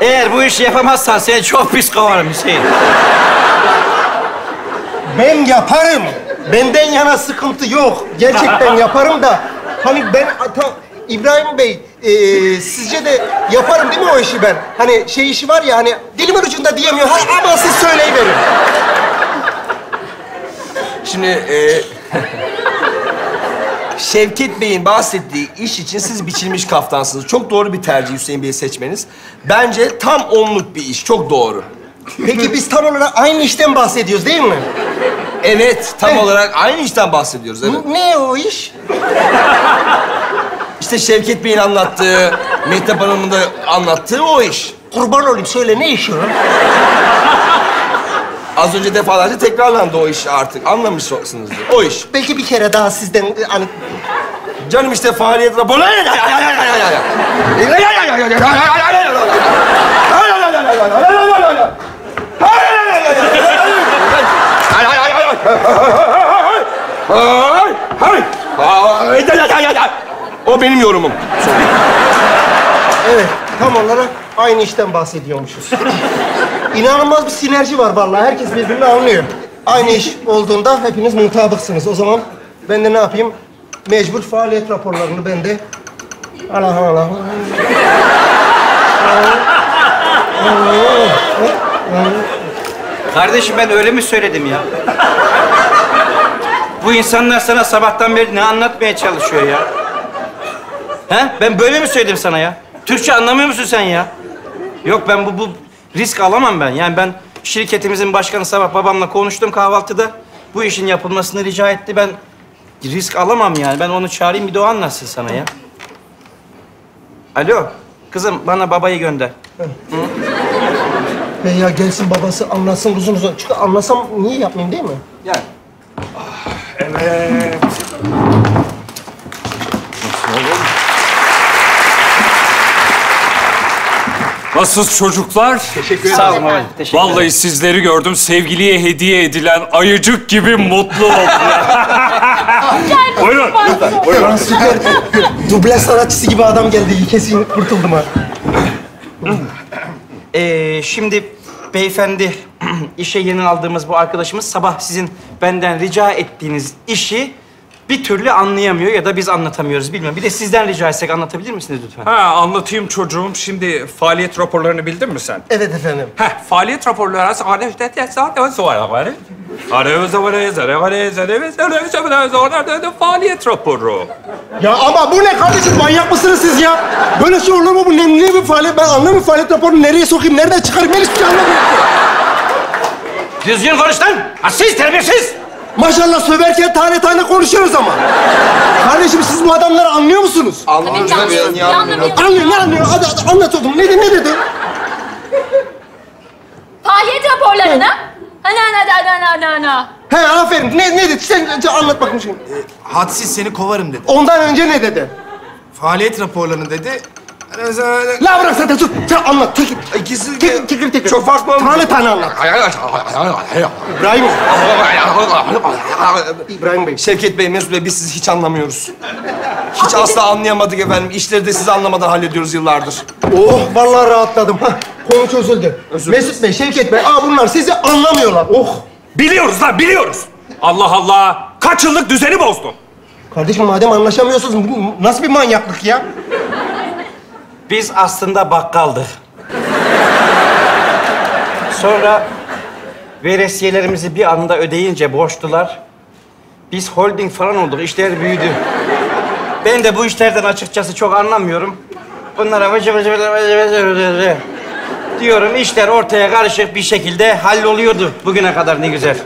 eğer bu işi yapamazsan seni çok pis kovarım Hüseyin. Ben yaparım. Benden yana sıkıntı yok. Gerçekten yaparım da... Hani ben... İbrahim Bey, sizce de yaparım değil mi o işi ben? Hani şey işi var ya hani... Dilimin ucunda diyemiyor. Ha, ama siz söyleyiverin. Şimdi... Şevket Bey'in bahsettiği iş için siz biçilmiş kaftansınız. Çok doğru bir tercih Hüseyin Bey'i seçmeniz. Bence tam onluk bir iş. Çok doğru. Peki biz tam olarak aynı işten bahsediyoruz değil mi? Evet, tam olarak aynı işten bahsediyoruz. Evet. Ne o iş? İşte Şevket Bey'in anlattığı, Mehtap Hanım'ın da anlattığı o iş. Kurban olayım söyle ne iş o? Az önce defalarca tekrarlandı o iş artık. Anlamışsınızdır. O iş. Belki bir kere daha sizden hani... Canım işte faaliyet raporu... O benim yorumum. Evet, tam olarak aynı işten bahsediyormuşuz. İnanılmaz bir sinerji var vallahi. Herkes birbirini anlıyor. Aynı iş olduğunda hepiniz mutabıksınız. O zaman ben de ne yapayım? Mecbur faaliyet raporlarını ben de... Allah Allah. Kardeşim ben öyle mi söyledim ya? Bu insanlar sana sabahtan beri ne anlatmaya çalışıyor ya? He? Ben böyle mi söyledim sana ya? Türkçe anlamıyor musun sen ya? Yok ben bu risk alamam ben. Yani ben şirketimizin başkanı sabah babamla konuştum kahvaltıda. Bu işin yapılmasını rica etti. Ben risk alamam yani. Ben onu çağırayım bir de o anlatsın sana ya. Alo. Kızım bana babayı gönder. Ya gelsin babası anlatsın uzun uzun. Çünkü anlasam niye yapmayayım değil mi? Yani. Ah, evet. Nasılsınız çocuklar? Teşekkür ederim. Sağ olun. Vallahi sizleri gördüm. Sevgiliye hediye edilen ayıcık gibi mutlu oldum. Buyurun. Buyurun. Duble sanatçısı gibi adam geldi. Kesin kurtuldum ha. Şimdi beyefendi, işe yeni aldığımız bu arkadaşımız sabah sizin benden rica ettiğiniz işi bir türlü anlayamıyor ya da biz anlatamıyoruz, bilmiyorum. Bir de sizden rica etsek anlatabilir misiniz lütfen? Ha, anlatayım çocuğum. Şimdi faaliyet raporlarını bildin mi sen? Evet efendim. Heh, faaliyet raporları arasında... Faaliyet raporu. Ya ama bu ne kardeşim? Manyak mısınız siz ya? Böyle şey olur mu? Bu ne bir faaliyet? Ben anlamıyorum faaliyet raporunu. Nereye sokayım? Nereden çıkarayım? Ben hiçbir şey anlamıyorum. Düzgün konuş lan! Siz terbiyesiz! Maşallah söverken tane tane konuşuyoruz ama. Kardeşim siz bu adamları anlıyor musunuz? Anlıyorum. Anlıyorum, anlıyorum. Hadi anlat oğlum. Ne dedi? Faaliyet raporlarını. Ana. He aferin. Ne dedi? Sen anlat bakayım şimdi. Hadsiz seni kovarım dedi. Ondan önce ne dedi? Faaliyet raporlarını dedi. La bırak zaten sus. Sen anlat. Tekir. Çok farklı olmuyor. Tane anlat. İbrahim Bey. Şevket Bey, Mesut Bey, biz sizi hiç anlamıyoruz. Hiç asla anlayamadık efendim. İşleri de sizi anlamadan hallediyoruz yıllardır. Oh, vallahi rahatladım. Ha, konu çözüldü. Mesut Bey, Şevket Bey, bunlar sizi anlamıyorlar. Oh. Biliyoruz lan, biliyoruz. Allah Allah. Kaç yıllık düzeni bozdun. Kardeşim madem anlaşamıyorsunuz, bu nasıl bir manyaklık ya? Biz aslında bakkaldık. Sonra veresiyelerimizi bir anda ödeyince borçlular. Biz holding falan olduk, işler büyüdü. Ben de bu işlerden açıkçası çok anlamıyorum. Bunlara vıcı diyorum, işler ortaya karışık bir şekilde halloluyordu bugüne kadar, ne güzel.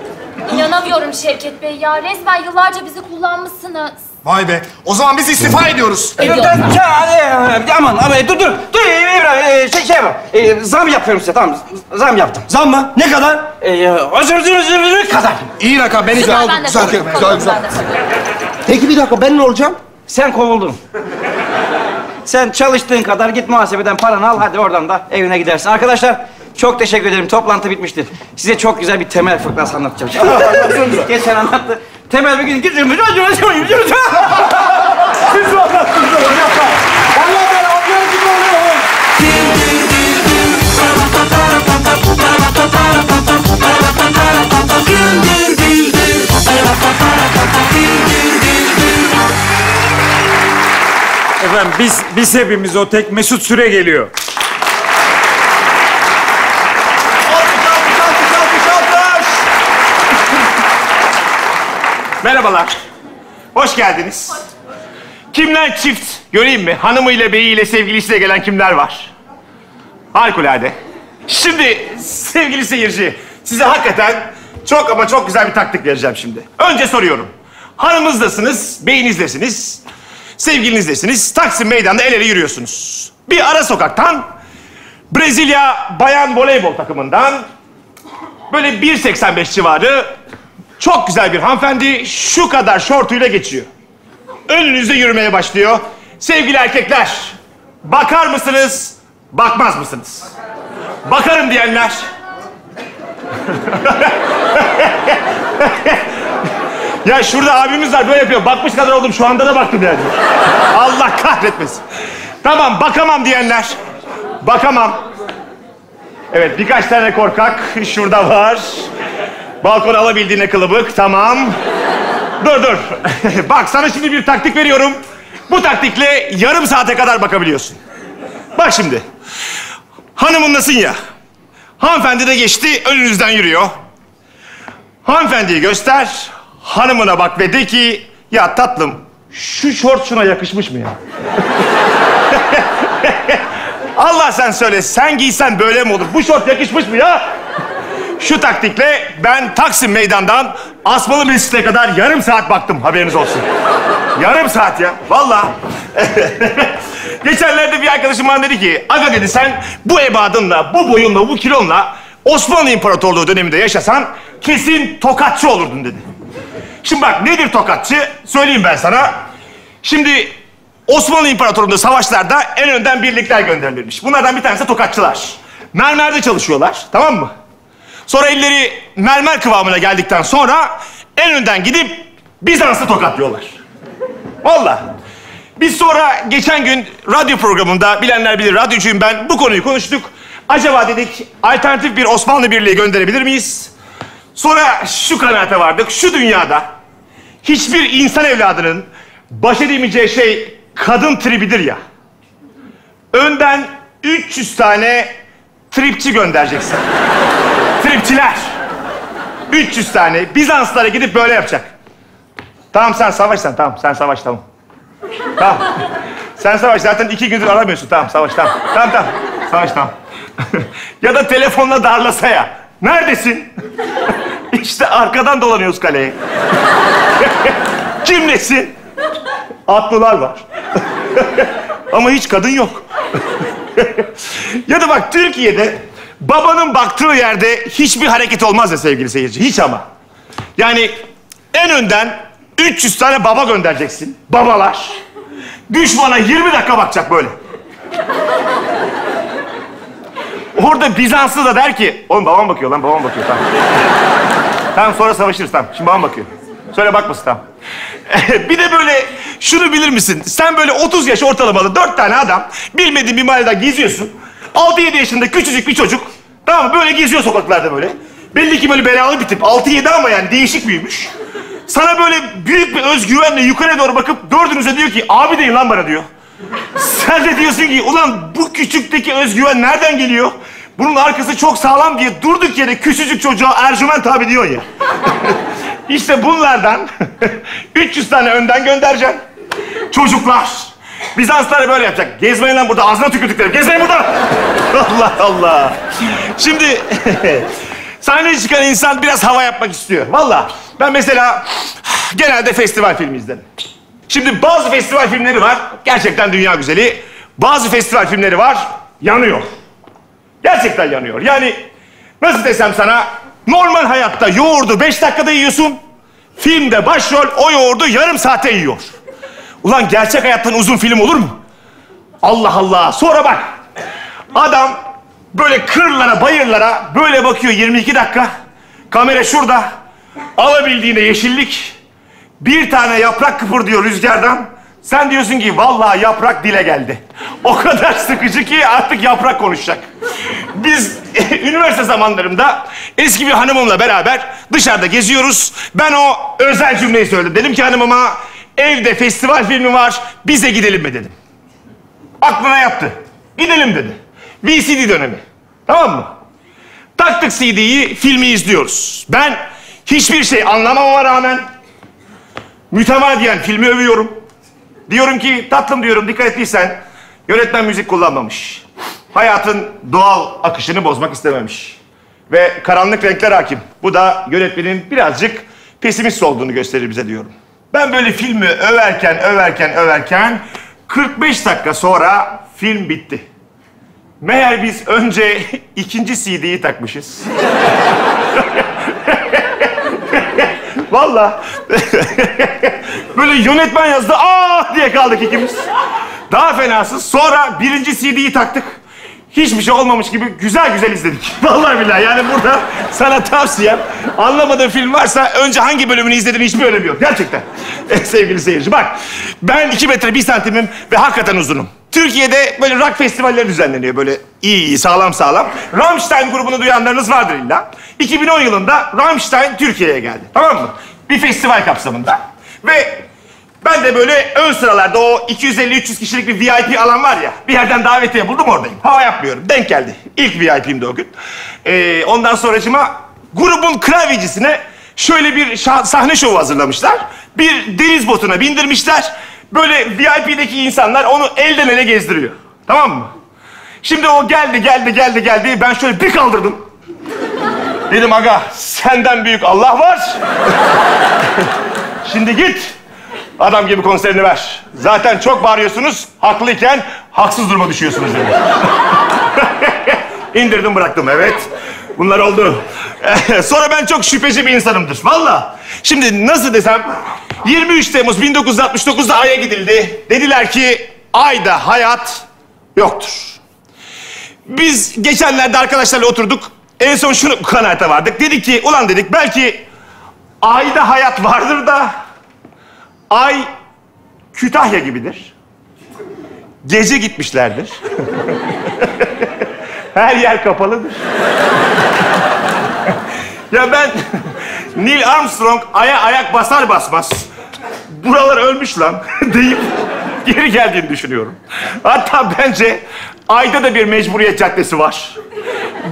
İnanamıyorum Şevket Bey ya, resmen yıllarca bizi kullanmışsınız. Vay be, o zaman biz istifa ediyoruz. Aman, dur İbrahim, zam yapıyorum size, tamam, zam yaptım. Zam mı? Ne kadar? Kadar. İyi rakam, ben ikna oldum. Güzel. Peki bir dakika, ben ne olacağım? Sen kovuldun. Sen çalıştığın kadar git muhasebeden paranı al, hadi oradan da evine gidersin. Arkadaşlar, çok teşekkür ederim, toplantı bitmiştir. Size çok güzel bir temel fıkrası anlatacağım. Geçen anlattı. Temel bir gün gidiyorum. Siz mi anlattınız onu? Yapma. Vallahi ben anlayan gibi oluyorum. Efendim biz hepimiz o tek Mesut Süre geliyor. Merhabalar. Hoş geldiniz. Kimden çift? Göreyim mi? Hanımıyla, beyiyle, sevgilisiyle gelen kimler var? Harikulade. Şimdi sevgili seyirci, size hakikaten çok ama çok güzel bir taktik vereceğim şimdi. Önce soruyorum. Hanımınızdasınız, beyinizdesiniz, sevgilinizdesiniz. Taksim Meydanı'nda el ele yürüyorsunuz. Bir ara sokaktan, Brezilya bayan voleybol takımından böyle 1.85 civarı çok güzel bir hanımefendi şu kadar şortuyla geçiyor. Önünüzde yürümeye başlıyor. Sevgili erkekler, bakar mısınız, bakmaz mısınız? Bakarım diyenler. Ya şurada abimiz var, böyle yapıyor. Bakmış kadar oldum, şu anda da baktım yani. Allah kahretmesin. Tamam, bakamam diyenler. Bakamam. Evet, birkaç tane korkak şurada var. Balkona alabildiğine kılıbık, tamam. Dur. Bak, sana şimdi bir taktik veriyorum. Bu taktikle yarım saate kadar bakabiliyorsun. Bak şimdi. hanımınlasın ya. Hanımefendi de geçti, önünüzden yürüyor. Hanımefendiyi göster, hanımına bak ve de ki... Ya tatlım, şu şort şuna yakışmış mı ya? Allah sen söyle, sen giysen böyle mi olur? Bu şort yakışmış mı ya? Şu taktikle ben Taksim Meydan'dan Asmalı Mesih'e kadar yarım saat baktım, haberiniz olsun. Yarım saat ya, vallahi. Geçenlerde bir arkadaşım bana dedi ki, aga dedi sen bu ebadınla, bu boyunla, bu kilonla Osmanlı İmparatorluğu döneminde yaşasan kesin tokatçı olurdun dedi. Şimdi bak nedir tokatçı? Söyleyeyim ben sana. Şimdi Osmanlı İmparatorluğu'nda savaşlarda en önden birlikler gönderilmiş. Bunlardan bir tanesi tokatçılar. Mermerde çalışıyorlar, tamam mı? Sonra elleri mermer kıvamına geldikten sonra en önden gidip Bizans'ı tokatlıyorlar. Vallahi. Biz sonra geçen gün radyo programında, bilenler bilir radyocuyum ben, bu konuyu konuştuk. Acaba dedik alternatif bir Osmanlı Birliği gönderebilir miyiz? Sonra şu kanaate vardık, şu dünyada hiçbir insan evladının baş edemeyeceği şey kadın tribidir ya. Önden 300 tane tripçi göndereceksin. Tripçiler. 300 tane Bizanslara gidip böyle yapacak. Tamam sen savaş sen, tamam sen savaş tamam. Tamam. Sen savaş zaten 2 gündür aramıyorsun. Tamam savaş tamam. Tamam. Savaş tamam. Ya da telefonla darlasa ya. Neredesin? İşte arkadan dolanıyoruz kaleye. Kimlesin? Atlılar var. Ama hiç kadın yok. Ya da bak Türkiye'de babanın baktığı yerde hiçbir hareket olmaz ya sevgili seyirci. Hiç ama. Yani en önden 300 tane baba göndereceksin. Babalar. Düşmana 20 dakika bakacak böyle. Orada Bizanslı da der ki, oğlum babam bakıyor lan, babam bakıyor tamam. Tamam sonra savaşırız tamam. Şimdi babam bakıyor. Söyle bakmasın tamam. Bir de böyle şunu bilir misin? Sen böyle 30 yaş ortalamalı 4 tane adam bilmediğin bir mahalleden geziyorsun. 6-7 yaşında küçücük bir çocuk. Tamam mı? Böyle geziyor sokaklarda böyle. Belli ki böyle belalı bir tip. 6-7 ama yani değişik büyümüş. Sana böyle büyük bir özgüvenle yukarı doğru bakıp dördünüze diyor ki abi deyin lan bana diyor. Sen de diyorsun ki ulan bu küçükteki özgüven nereden geliyor? Bunun arkası çok sağlam diye durduk yere küçücük çocuğa Ercüment abi diyor ya. İşte bunlardan 300 tane önden göndereceğim. Çocuklar. Bizanslar böyle yapacak. Gezmeyin lan burada ağzına tükürdüklerim. Gezmeyin burada. Allah Allah. Şimdi sahneye çıkan insan biraz hava yapmak istiyor. Vallahi ben mesela genelde festival filmi izlerim. Şimdi bazı festival filmleri var, gerçekten dünya güzeli. Bazı festival filmleri var, yanıyor. Gerçekten yanıyor. Yani nasıl desem sana, normal hayatta yoğurdu 5 dakikada yiyorsun. Filmde başrol o yoğurdu yarım saate yiyor. Ulan gerçek hayattan uzun film olur mu? Allah Allah. Sonra bak, adam böyle kırlara, bayırlara böyle bakıyor 22 dakika. Kamera şurada, alabildiğine yeşillik. Bir tane yaprak kıpırdıyor rüzgardan. Sen diyorsun ki vallahi yaprak dile geldi. O kadar sıkıcı ki artık yaprak konuşacak. Biz üniversite zamanlarımda eski bir hanımımla beraber dışarıda geziyoruz. Ben o özel cümleyi söyledim. Dedim ki hanımıma evde festival filmi var, bize gidelim mi dedim. Aklına yattı. Gidelim dedi. VCD dönemi. Tamam mı? Taktık CD'yi, filmi izliyoruz. Ben hiçbir şey anlamama rağmen mütemadiyen filmi övüyorum. Diyorum ki tatlım diyorum dikkat ettiysen yönetmen müzik kullanmamış. Hayatın doğal akışını bozmak istememiş. Ve karanlık renkler hakim. Bu da yönetmenin birazcık pesimist olduğunu gösterir bize diyorum. Ben böyle filmi överken 45 dakika sonra film bitti. Meğer biz önce 2. CD'yi takmışız. Vallahi böyle yönetmen yazdı, aa diye kaldık ikimiz. Daha fenası sonra 1. CD'yi taktık. Hiçbir şey olmamış gibi güzel güzel izledik. Vallahi billahi yani burada sana tavsiyem, anlamadığın film varsa önce hangi bölümünü izlediğini hiçbir önemi yok. Gerçekten. Sevgili seyirci bak, ben 2 metre 1 santimim ve hakikaten uzunum. Türkiye'de böyle rock festivalleri düzenleniyor böyle iyi sağlam. Rammstein grubunu duyanlarınız vardır illa. 2010 yılında Rammstein Türkiye'ye geldi, tamam mı? Bir festival kapsamında. Ve Ben de böyle ön sıralarda o 250-300 kişilik bir VIP alan var ya, bir yerden davetiye buldum, oradayım. Hava yapmıyorum, denk geldi. İlk VIP'imdi o gün. Ondan sonracığıma grubun klavyecisine şöyle bir sahne şovu hazırlamışlar. Bir deniz botuna bindirmişler. Böyle VIP'deki insanlar onu elden ele gezdiriyor. Tamam mı? Şimdi o geldi. Ben şöyle bir kaldırdım. Dedim aga, senden büyük Allah var. Şimdi git. Adam gibi konserini ver. Zaten çok bağırıyorsunuz. Haklıyken haksız duruma düşüyorsunuz dedi. İndirdim bıraktım, evet. Bunlar oldu. Sonra ben çok şüpheci bir insanımdır. Valla. Şimdi nasıl desem, 23 Temmuz 1969'da Ay'a gidildi. Dediler ki Ay'da hayat yoktur. Biz geçenlerde arkadaşlarla oturduk. En son şunu kanaate vardık. Dedik ki ulan dedik belki Ay'da hayat vardır da Ay Kütahya gibidir. Gece gitmişlerdir. Her yer kapalıdır. Ya ben Neil Armstrong Ay'a ayak basar basmaz buralar ölmüş lan deyip geri geldiğini düşünüyorum. Hatta bence Ay'da da bir mecburiyet caddesi var.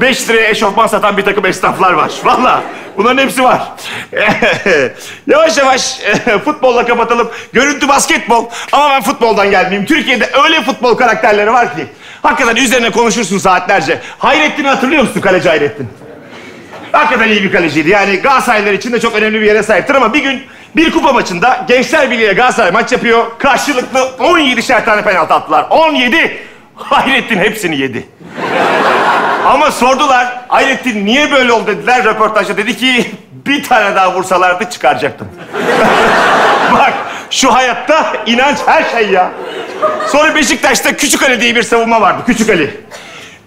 5 liraya eşofman satan bir takım esnaflar var. Vallahi bunların hepsi var. Yavaş yavaş futbolla kapatalım. Görüntü basketbol ama ben futboldan gelmeyeyim. Türkiye'de öyle futbol karakterleri var ki hakikaten üzerine konuşursun saatlerce. Hayrettin'i hatırlıyor musun, kaleci Hayrettin? Hakikaten iyi bir kaleciydi. Yani Galatasaraylılar için de çok önemli bir yere sahiptir ama bir gün bir kupa maçında Gençler Birliği'yle Galatasaray maç yapıyor. Karşılıklı 17'şer tane penaltı attılar. 17! Hayrettin hepsini yedi. Ama sordular, Hayrettin niye böyle oldu dediler röportajda. Dedi ki, bir tane daha vursalardı çıkaracaktım. Bak, şu hayatta inanç her şey ya. Sonra Beşiktaş'ta Küçük Ali diye bir savunma vardı, Küçük Ali.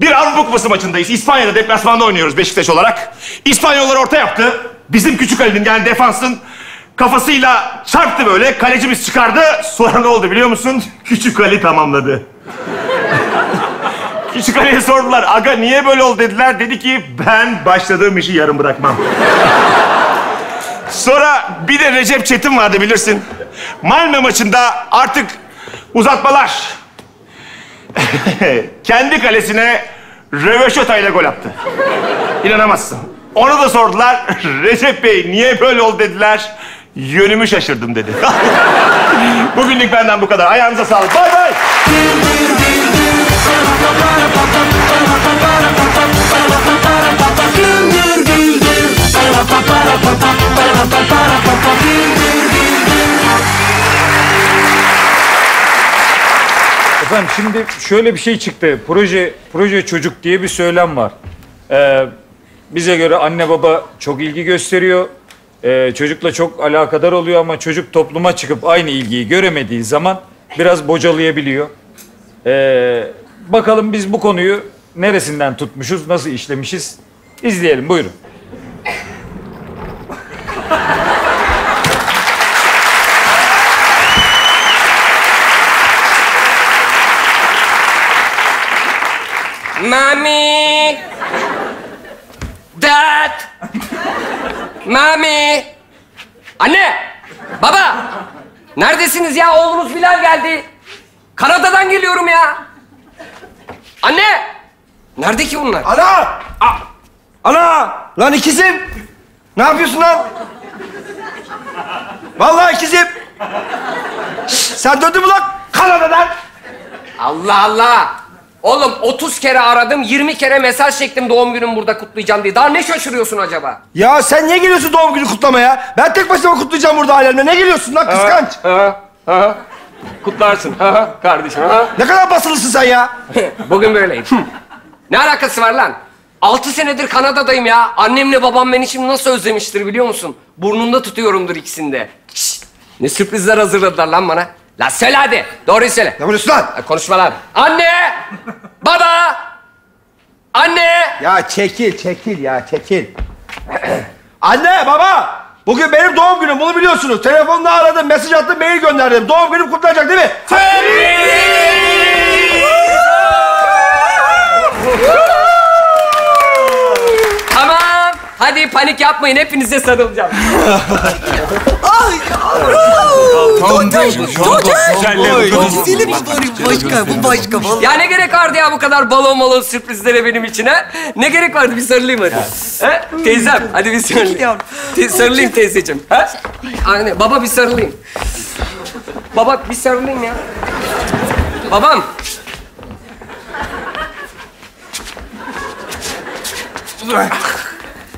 Bir Avrupa Kupası maçındayız. İspanya'da deplasmanda oynuyoruz Beşiktaş olarak. İspanyollar orta yaptı. Bizim Küçük Ali'nin yani defansın kafasıyla çarptı böyle. Kalecimiz çıkardı. Sonra ne oldu biliyor musun? Küçük Ali tamamladı. Küçük Ali'ye sordular. Aga niye böyle oldu dediler. Dedi ki ben başladığım işi yarım bırakmam. Sonra bir de Recep Çetin vardı bilirsin. Malmö maçında artık uzatmalar. Kendi kalesine röveşatayla gol attı. İnanamazsın. Onu da sordular. Recep Bey niye böyle oldu dediler. Yönümü şaşırdım dedi. Bugünlük benden bu kadar. Ayağınıza sağlık. Bay bay. Efendim şimdi şöyle bir şey çıktı. Proje çocuk diye bir söylem var. Bize göre anne baba çok ilgi gösteriyor. Çocukla çok alakadar oluyor ama çocuk topluma çıkıp aynı ilgiyi göremediği zaman biraz bocalayabiliyor. Bakalım biz bu konuyu neresinden tutmuşuz, nasıl işlemişiz? İzleyelim, buyurun. Mommy! Dad! Mommy! Anne! Baba! Neredesiniz ya? Oğlunuz Bilal geldi. Kanada'dan geliyorum ya. Anne! Nerede ki bunlar? Ana! Ana! Lan ikizim! Ne yapıyorsun lan? Vallahi ikizim! Şişt, sen döndün mü lan? Kanada'dan! Allah Allah! Oğlum 30 kere aradım, 20 kere mesaj çektim doğum günümü burada kutlayacağım diye. Daha ne şaşırıyorsun acaba? Ya sen niye geliyorsun doğum günü kutlamaya? Ben tek başıma kutlayacağım burada ailemle. Ne geliyorsun lan kıskanç? Kutlarsın kardeşim. Ne kadar basılısın sen ya? Bugün böyleyim. Ne alakası var lan? 6 senedir Kanada'dayım ya. Annemle babam beni şimdi nasıl özlemiştir biliyor musun? Burnumda tutuyorumdur ikisinde. Şişt, ne sürprizler hazırladılar lan bana. La söyle hadi. Doğruyu söyle. Ne konuşuyorsun lan? Konuşma lan. Anne! Baba! Anne! Ya çekil. Anne, baba! Bugün benim doğum günüm, bunu biliyorsunuz. Telefonla aradım, mesaj attım, mail gönderdim. Doğum günüm kutlanacak değil mi? Tamam, hadi panik yapmayın. Hepinize sarılacağım. Ay! Totoş, totoş. Seni bu başka, bu başka vallahi. Ya ne gerek vardı ya bu kadar balon malon sürprizlere benim için ha? Ne gerek vardı, bir sarılayım hadi. Ha? Teyzem, hadi bir sarılayım. Sarılayım teyzeciğim. Ha? Anne, baba bir sarılayım. Baba bir sarılayım ya. Babam.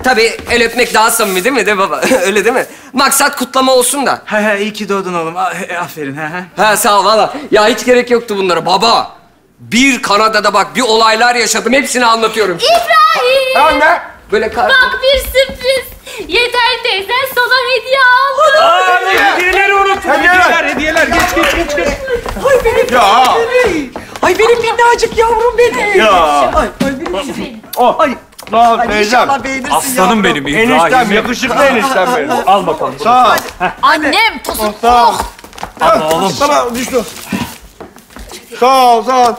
Tabii el öpmek daha samimi değil mi de baba? Öyle değil mi? Maksat kutlama olsun da. He he, iyi ki doğdun oğlum. Aferin he he. He sağ ol valla. Ya hiç gerek yoktu bunlara baba. Bir Kanada'da bak bir olaylar yaşadım. Hepsini anlatıyorum. İbrahim! Anne! Böyle kar... Bak bir sürpriz. Yeter teyzen sana hediye aldı. Aa, hediyeleri unuttum. Hediyeler, hediyeler. Geç. Ay benim minnacık. Ay benim minnacık yavrum benim. Ya. Ay benim minnacık. Oh. Ay. Sağ ol teyzem. Aslanım benim İbrahim. Eniştem, yakışıklı eniştem benim. Al bakalım. Sağ ol. Annem tosun. Oh. Ama oğlum. Tamam, düştü. Sağ ol, sağ ol.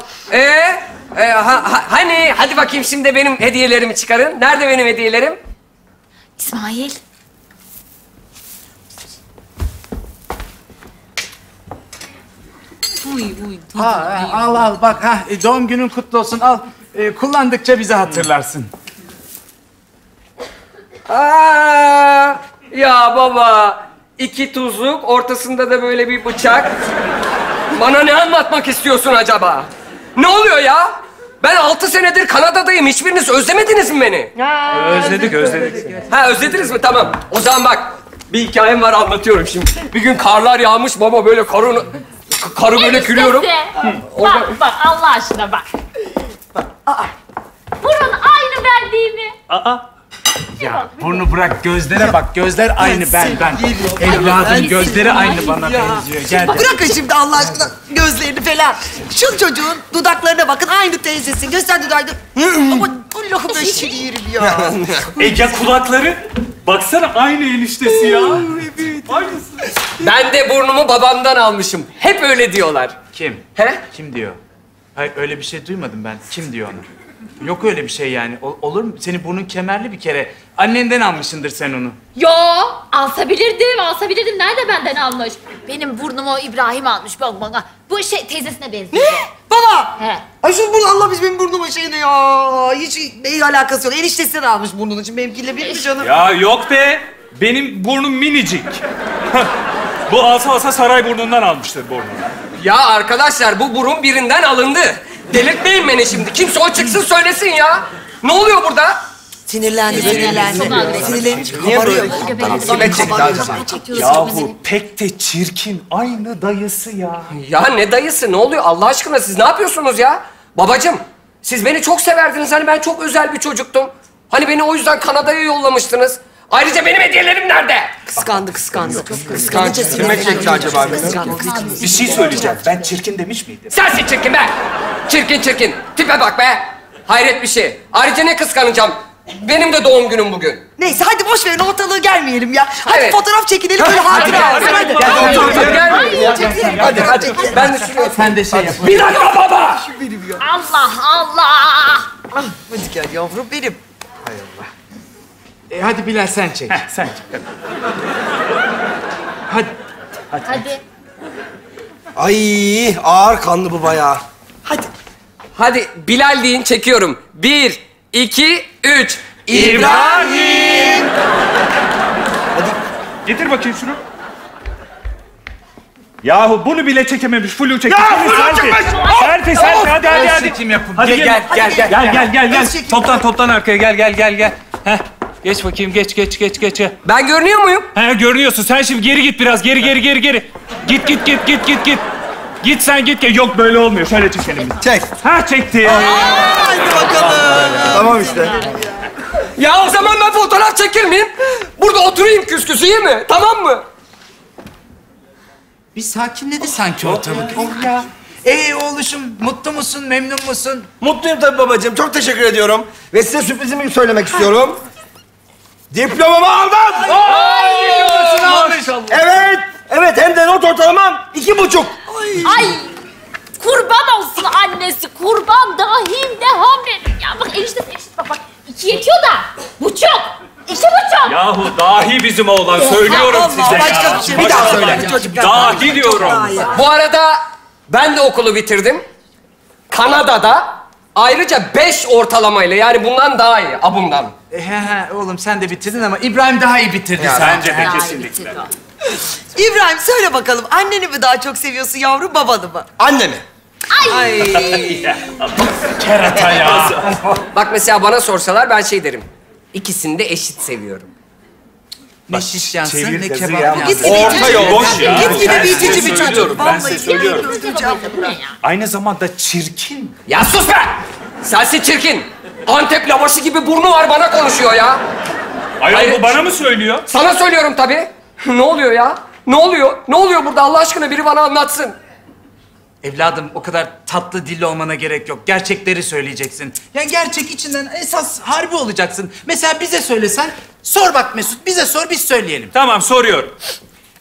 Hani hadi bakayım şimdi benim hediyelerimi çıkarın. Nerede benim hediyelerim? İsmail. Uy. Al bak ha. Doğum günün kutlu olsun al. Kullandıkça bizi hatırlarsın. Aa, ya baba, iki tuzluk, ortasında da böyle bir bıçak. Bana ne anlatmak istiyorsun acaba? Ne oluyor ya? Ben 6 senedir Kanada'dayım. Hiçbiriniz özlemediniz mi beni? Aa, özledik. Ha, özlediniz mi? Tamam. O zaman bak, bir hikayem var anlatıyorum şimdi. Bir gün karlar yağmış, baba böyle karı böyle gülüyorum. Bak, Allah aşkına bak. Aa. Burun aynı ben değil mi? Aa. Ya burnu bırak, gözlere bak. Gözler aynı ben. Evladım gözleri aynı bana benziyor. Gel. Bırakın şimdi Allah aşkına gözlerini falan. Şu çocuğun dudaklarına bakın, aynı teyzesin. Göster dudağını. Ama Allah'ım ben şimdi yerim ya. Ege kulakları. Baksana aynı eniştesi ya. Evet. Aynısı. Ben de burnumu babamdan almışım. Hep öyle diyorlar. Kim? He? Kim diyor? Hayır, öyle bir şey duymadım ben. Kim diyor onu? Yok öyle bir şey yani. Olur mu? Senin burnun kemerli bir kere. Annenden almışsındır sen onu. Yo, alsabilirdim. Nerede benden almış? Benim burnumu İbrahim almış. Bak bana. Bu şey teyzesine benziyor. Ne? Baba! He. Ay şu burnu, Allah biz benim burnumu şeyine ya. Hiç iyi alakası yok. Eniştesine almış burnunu. Şimdi benimkiyle bir mi canım? Ya yok be. Benim burnum minicik. Bu alsa saray burnundan almıştır burnunu. Ya arkadaşlar, bu burun birinden alındı. Delirtmeyin beni şimdi. Kimse o çıksın söylesin ya. Ne oluyor burada? Sinirlendi. Sinirlenince kabarıyor. Yahu pek de çirkin. Aynı dayısı ya. Ya ne dayısı? Ne oluyor? Allah aşkına siz ne yapıyorsunuz ya? Babacığım, siz beni çok severdiniz. Hani ben çok özel bir çocuktum. Hani beni o yüzden Kanada'ya yollamıştınız. Ayrıca benim hediyelerim nerede? Kıskandı. Kime çekti acaba? Bir şey söyleyeceğim. Ben çirkin demiş miydim? Sensin çirkin be! Çirkin. Tipe bak be! Hayret bir şey. Ayrıca ne kıskanacağım? Benim de doğum günüm bugün. Neyse hadi boş verin, ortalığı gelmeyelim ya. Hadi fotoğraf çekinelim, böyle hatıra. Hadi. Ben de şuraya. Sen de şey yap. Bir dakika baba! Allah! Hadi gel yavrum benim. Hay Allah. Hadi Bilal sen çek. Heh, sen çek. Hadi. Ay ağır kanlı bu bayağı. Hadi Bilal deyin, çekiyorum. 1, 2, 3. İbrahim. Hadi. Getir bakayım şunu. Yahu bunu bile çekememiş, flu çekmiş. Ya flu çekmiş! Selfie, hadi. Çekim yapın. Hadi gel. Toptan arkaya gel. Heh. Geç bakayım, geç. Ben görünüyor muyum? He, görünüyorsun. Sen şimdi geri git biraz. Geri. Git. Git sen git. Yok böyle olmuyor. Şöyle çekelim biz. Çek. Ha çekti. Hadi bakalım. Tamam işte. Ya o zaman ben fotoğraf çekir miyim? Burada oturayım küsküs, iyi mi? Tamam mı? Bir sakinledi sanki ortalık. Oh ya. Oğluşum, mutlu musun? Memnun musun? Mutluyum tabii babacığım. Çok teşekkür ediyorum. Ve size sürprizimi söylemek istiyorum. Diplomamı aldım! Ay! Diplomasını almış! Evet, hem de not ortalamam 2,5. Ay! Kurban olsun annesi, kurban dahil de hamle. Ya bak enişte bak, 2 yetiyor da, 2,5. 2,5. Ya Yahu dahi bizim oğlan, söylüyorum size ya. Bir daha söyle. Dahi diyorum. Bu arada ben de okulu bitirdim. Kanada'da ayrıca 5 ortalamayla, yani bundan daha iyi, abundan. Oğlum sen de bitirdin ama İbrahim daha iyi bitirdi. Sence de kesinlikle. İbrahim söyle bakalım, anneni mi daha çok seviyorsun yavrum, babanı mı? Annemi. Ay! Kerata ya! Bak mesela bana sorsalar ben şey derim. İkisini de eşit seviyorum. Ne şiş yansın, ne kebap yansın. Orta yol boş ya. Gitgide bir içici bir çocuk. Ben size söylüyorum. Aynı zamanda çirkin. Ya sus be! Sensin çirkin. Antep lavaşı gibi burnu var, bana konuşuyor ya. Ayol bu bana mı söylüyor? Sana söylüyorum tabii. Ne oluyor ya? Ne oluyor? Ne oluyor burada? Allah aşkına biri bana anlatsın. Evladım, o kadar tatlı dilli olmana gerek yok. Gerçekleri söyleyeceksin. Yani gerçek içinden esas harbi olacaksın. Mesela bize söylesen, sor bak Mesut, bize sor, biz söyleyelim. Tamam, soruyorum.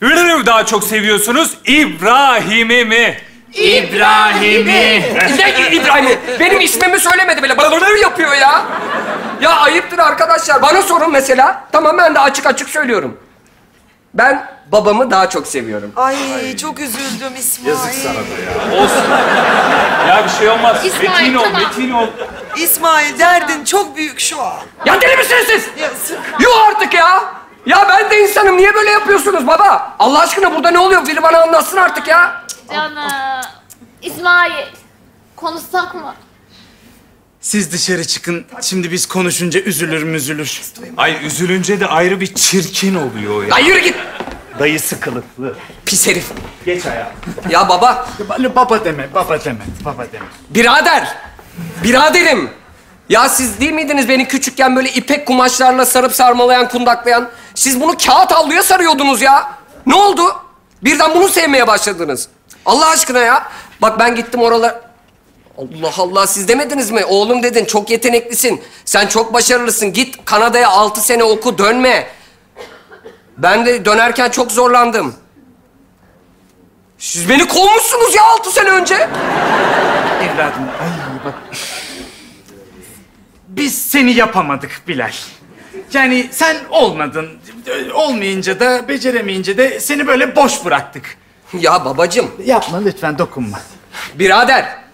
Ürünü daha çok seviyorsunuz, İbrahim'i mi? İbrahim'i. Ne İbrahim'i? Benim ismimi söylemedi bile. Bana yapıyor ya. Ya ayıptır arkadaşlar. Bana sorun mesela. Tamam, ben de açık açık söylüyorum. Ben babamı daha çok seviyorum. Ay çok üzüldüm İsmail. Yazık sana da ya. Olsun. Ya bir şey olmaz. İsmail, metin ol, metin ol. İsmail derdin çok büyük şu an. Ya deli misiniz siz? Yazık. Yuh artık ya. Ya ben de insanım. Niye böyle yapıyorsunuz baba? Allah aşkına burada ne oluyor? Biri bana anlatsın artık ya. Canım. İsmail. Konuşsak mı? Siz dışarı çıkın. Şimdi biz konuşunca üzülür. Ay üzülünce de ayrı bir çirkin oluyor ya. Lan yürü git. Dayısı kılıklı. Pis herif. Geç ayağa. Ya baba. Baba deme. Biraderim. Ya siz değil miydiniz beni küçükken böyle ipek kumaşlarla sarıp sarmalayan, kundaklayan? Siz bunu kağıt havluya sarıyordunuz ya. Ne oldu? Birden bunu sevmeye başladınız. Allah aşkına ya. Bak ben gittim oralara. Allah Allah, siz demediniz mi? Oğlum dedin, çok yeteneklisin. Sen çok başarılısın. Git Kanada'ya 6 sene oku, dönme. Ben de dönerken çok zorlandım. Siz beni kovmuşsunuz ya 6 sene önce. Evladım, ay bak. Biz seni yapamadık Bilal. Yani sen olmadın. Olmayınca da, beceremeyince de seni böyle boş bıraktık. Ya babacığım. Yapma lütfen, dokunma. Birader.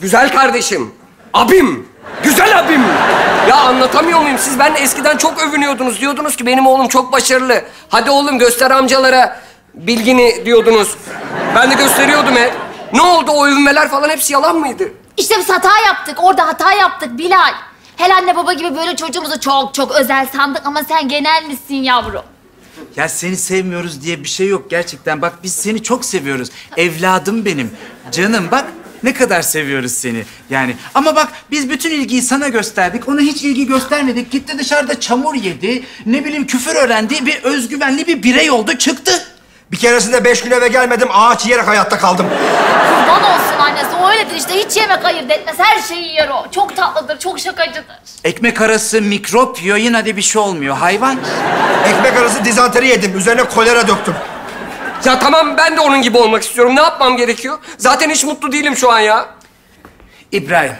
Güzel kardeşim, abim, güzel abim. Ya anlatamıyor muyum? Siz ben eskiden çok övünüyordunuz. Diyordunuz ki benim oğlum çok başarılı. Hadi oğlum göster amcalara bilgini diyordunuz. Ben de gösteriyordum hep. Ne oldu, o övünmeler falan hepsi yalan mıydı? İşte biz hata yaptık, orada hata yaptık Bilal. Hele anne baba gibi böyle çocuğumuzu çok çok özel sandık ama sen genel misin yavrum? Ya seni sevmiyoruz diye bir şey yok gerçekten. Bak biz seni çok seviyoruz. Evladım benim, canım bak. Ne kadar seviyoruz seni yani. Ama bak biz bütün ilgiyi sana gösterdik. Ona hiç ilgi göstermedik. Gitti dışarıda çamur yedi. Ne bileyim küfür öğrendi. Bir özgüvenli bir birey oldu. Çıktı. Bir keresinde 5 gün eve gelmedim. Ağaç yiyerek hayatta kaldım. Kurban olsun annesi. O öyledir işte. Hiç yemek ayırt etmez. Her şeyi yer o. Çok tatlıdır. Çok şakacıdır. Ekmek arası mikrop yiyor. Yine de bir şey olmuyor. Hayvan. Ekmek arası dizanteri yedim. Üzerine kolera döktüm. Ya tamam, ben de onun gibi olmak istiyorum. Ne yapmam gerekiyor? Zaten hiç mutlu değilim şu an ya. İbrahim,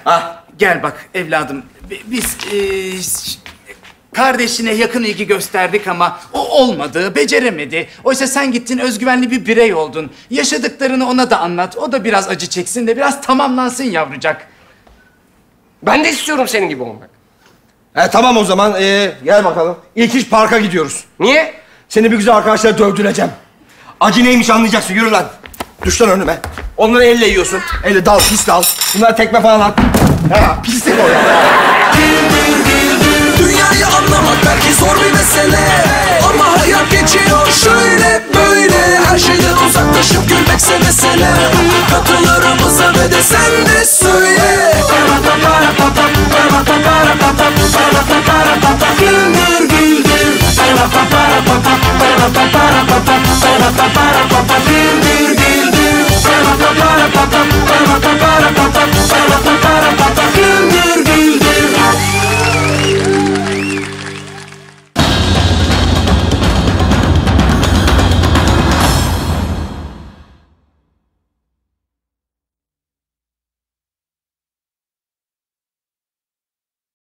gel bak evladım. Biz kardeşine yakın ilgi gösterdik ama o olmadı, beceremedi. Oysa sen gittin, özgüvenli bir birey oldun. Yaşadıklarını ona da anlat. O da biraz acı çeksin de biraz tamamlansın yavrucak. Ben de istiyorum senin gibi olmak. Tamam o zaman. Gel bakalım. İlk iş parka gidiyoruz. Niye? Seni bir güzel arkadaşlara dövdüreceğim. Acı neymiş anlayacaksın. Yürü lan. Düş lan önüme. Onları elle yiyorsun. Elle dal, pis dal. Bunlara tekme falan at. Ha, pislik o ya.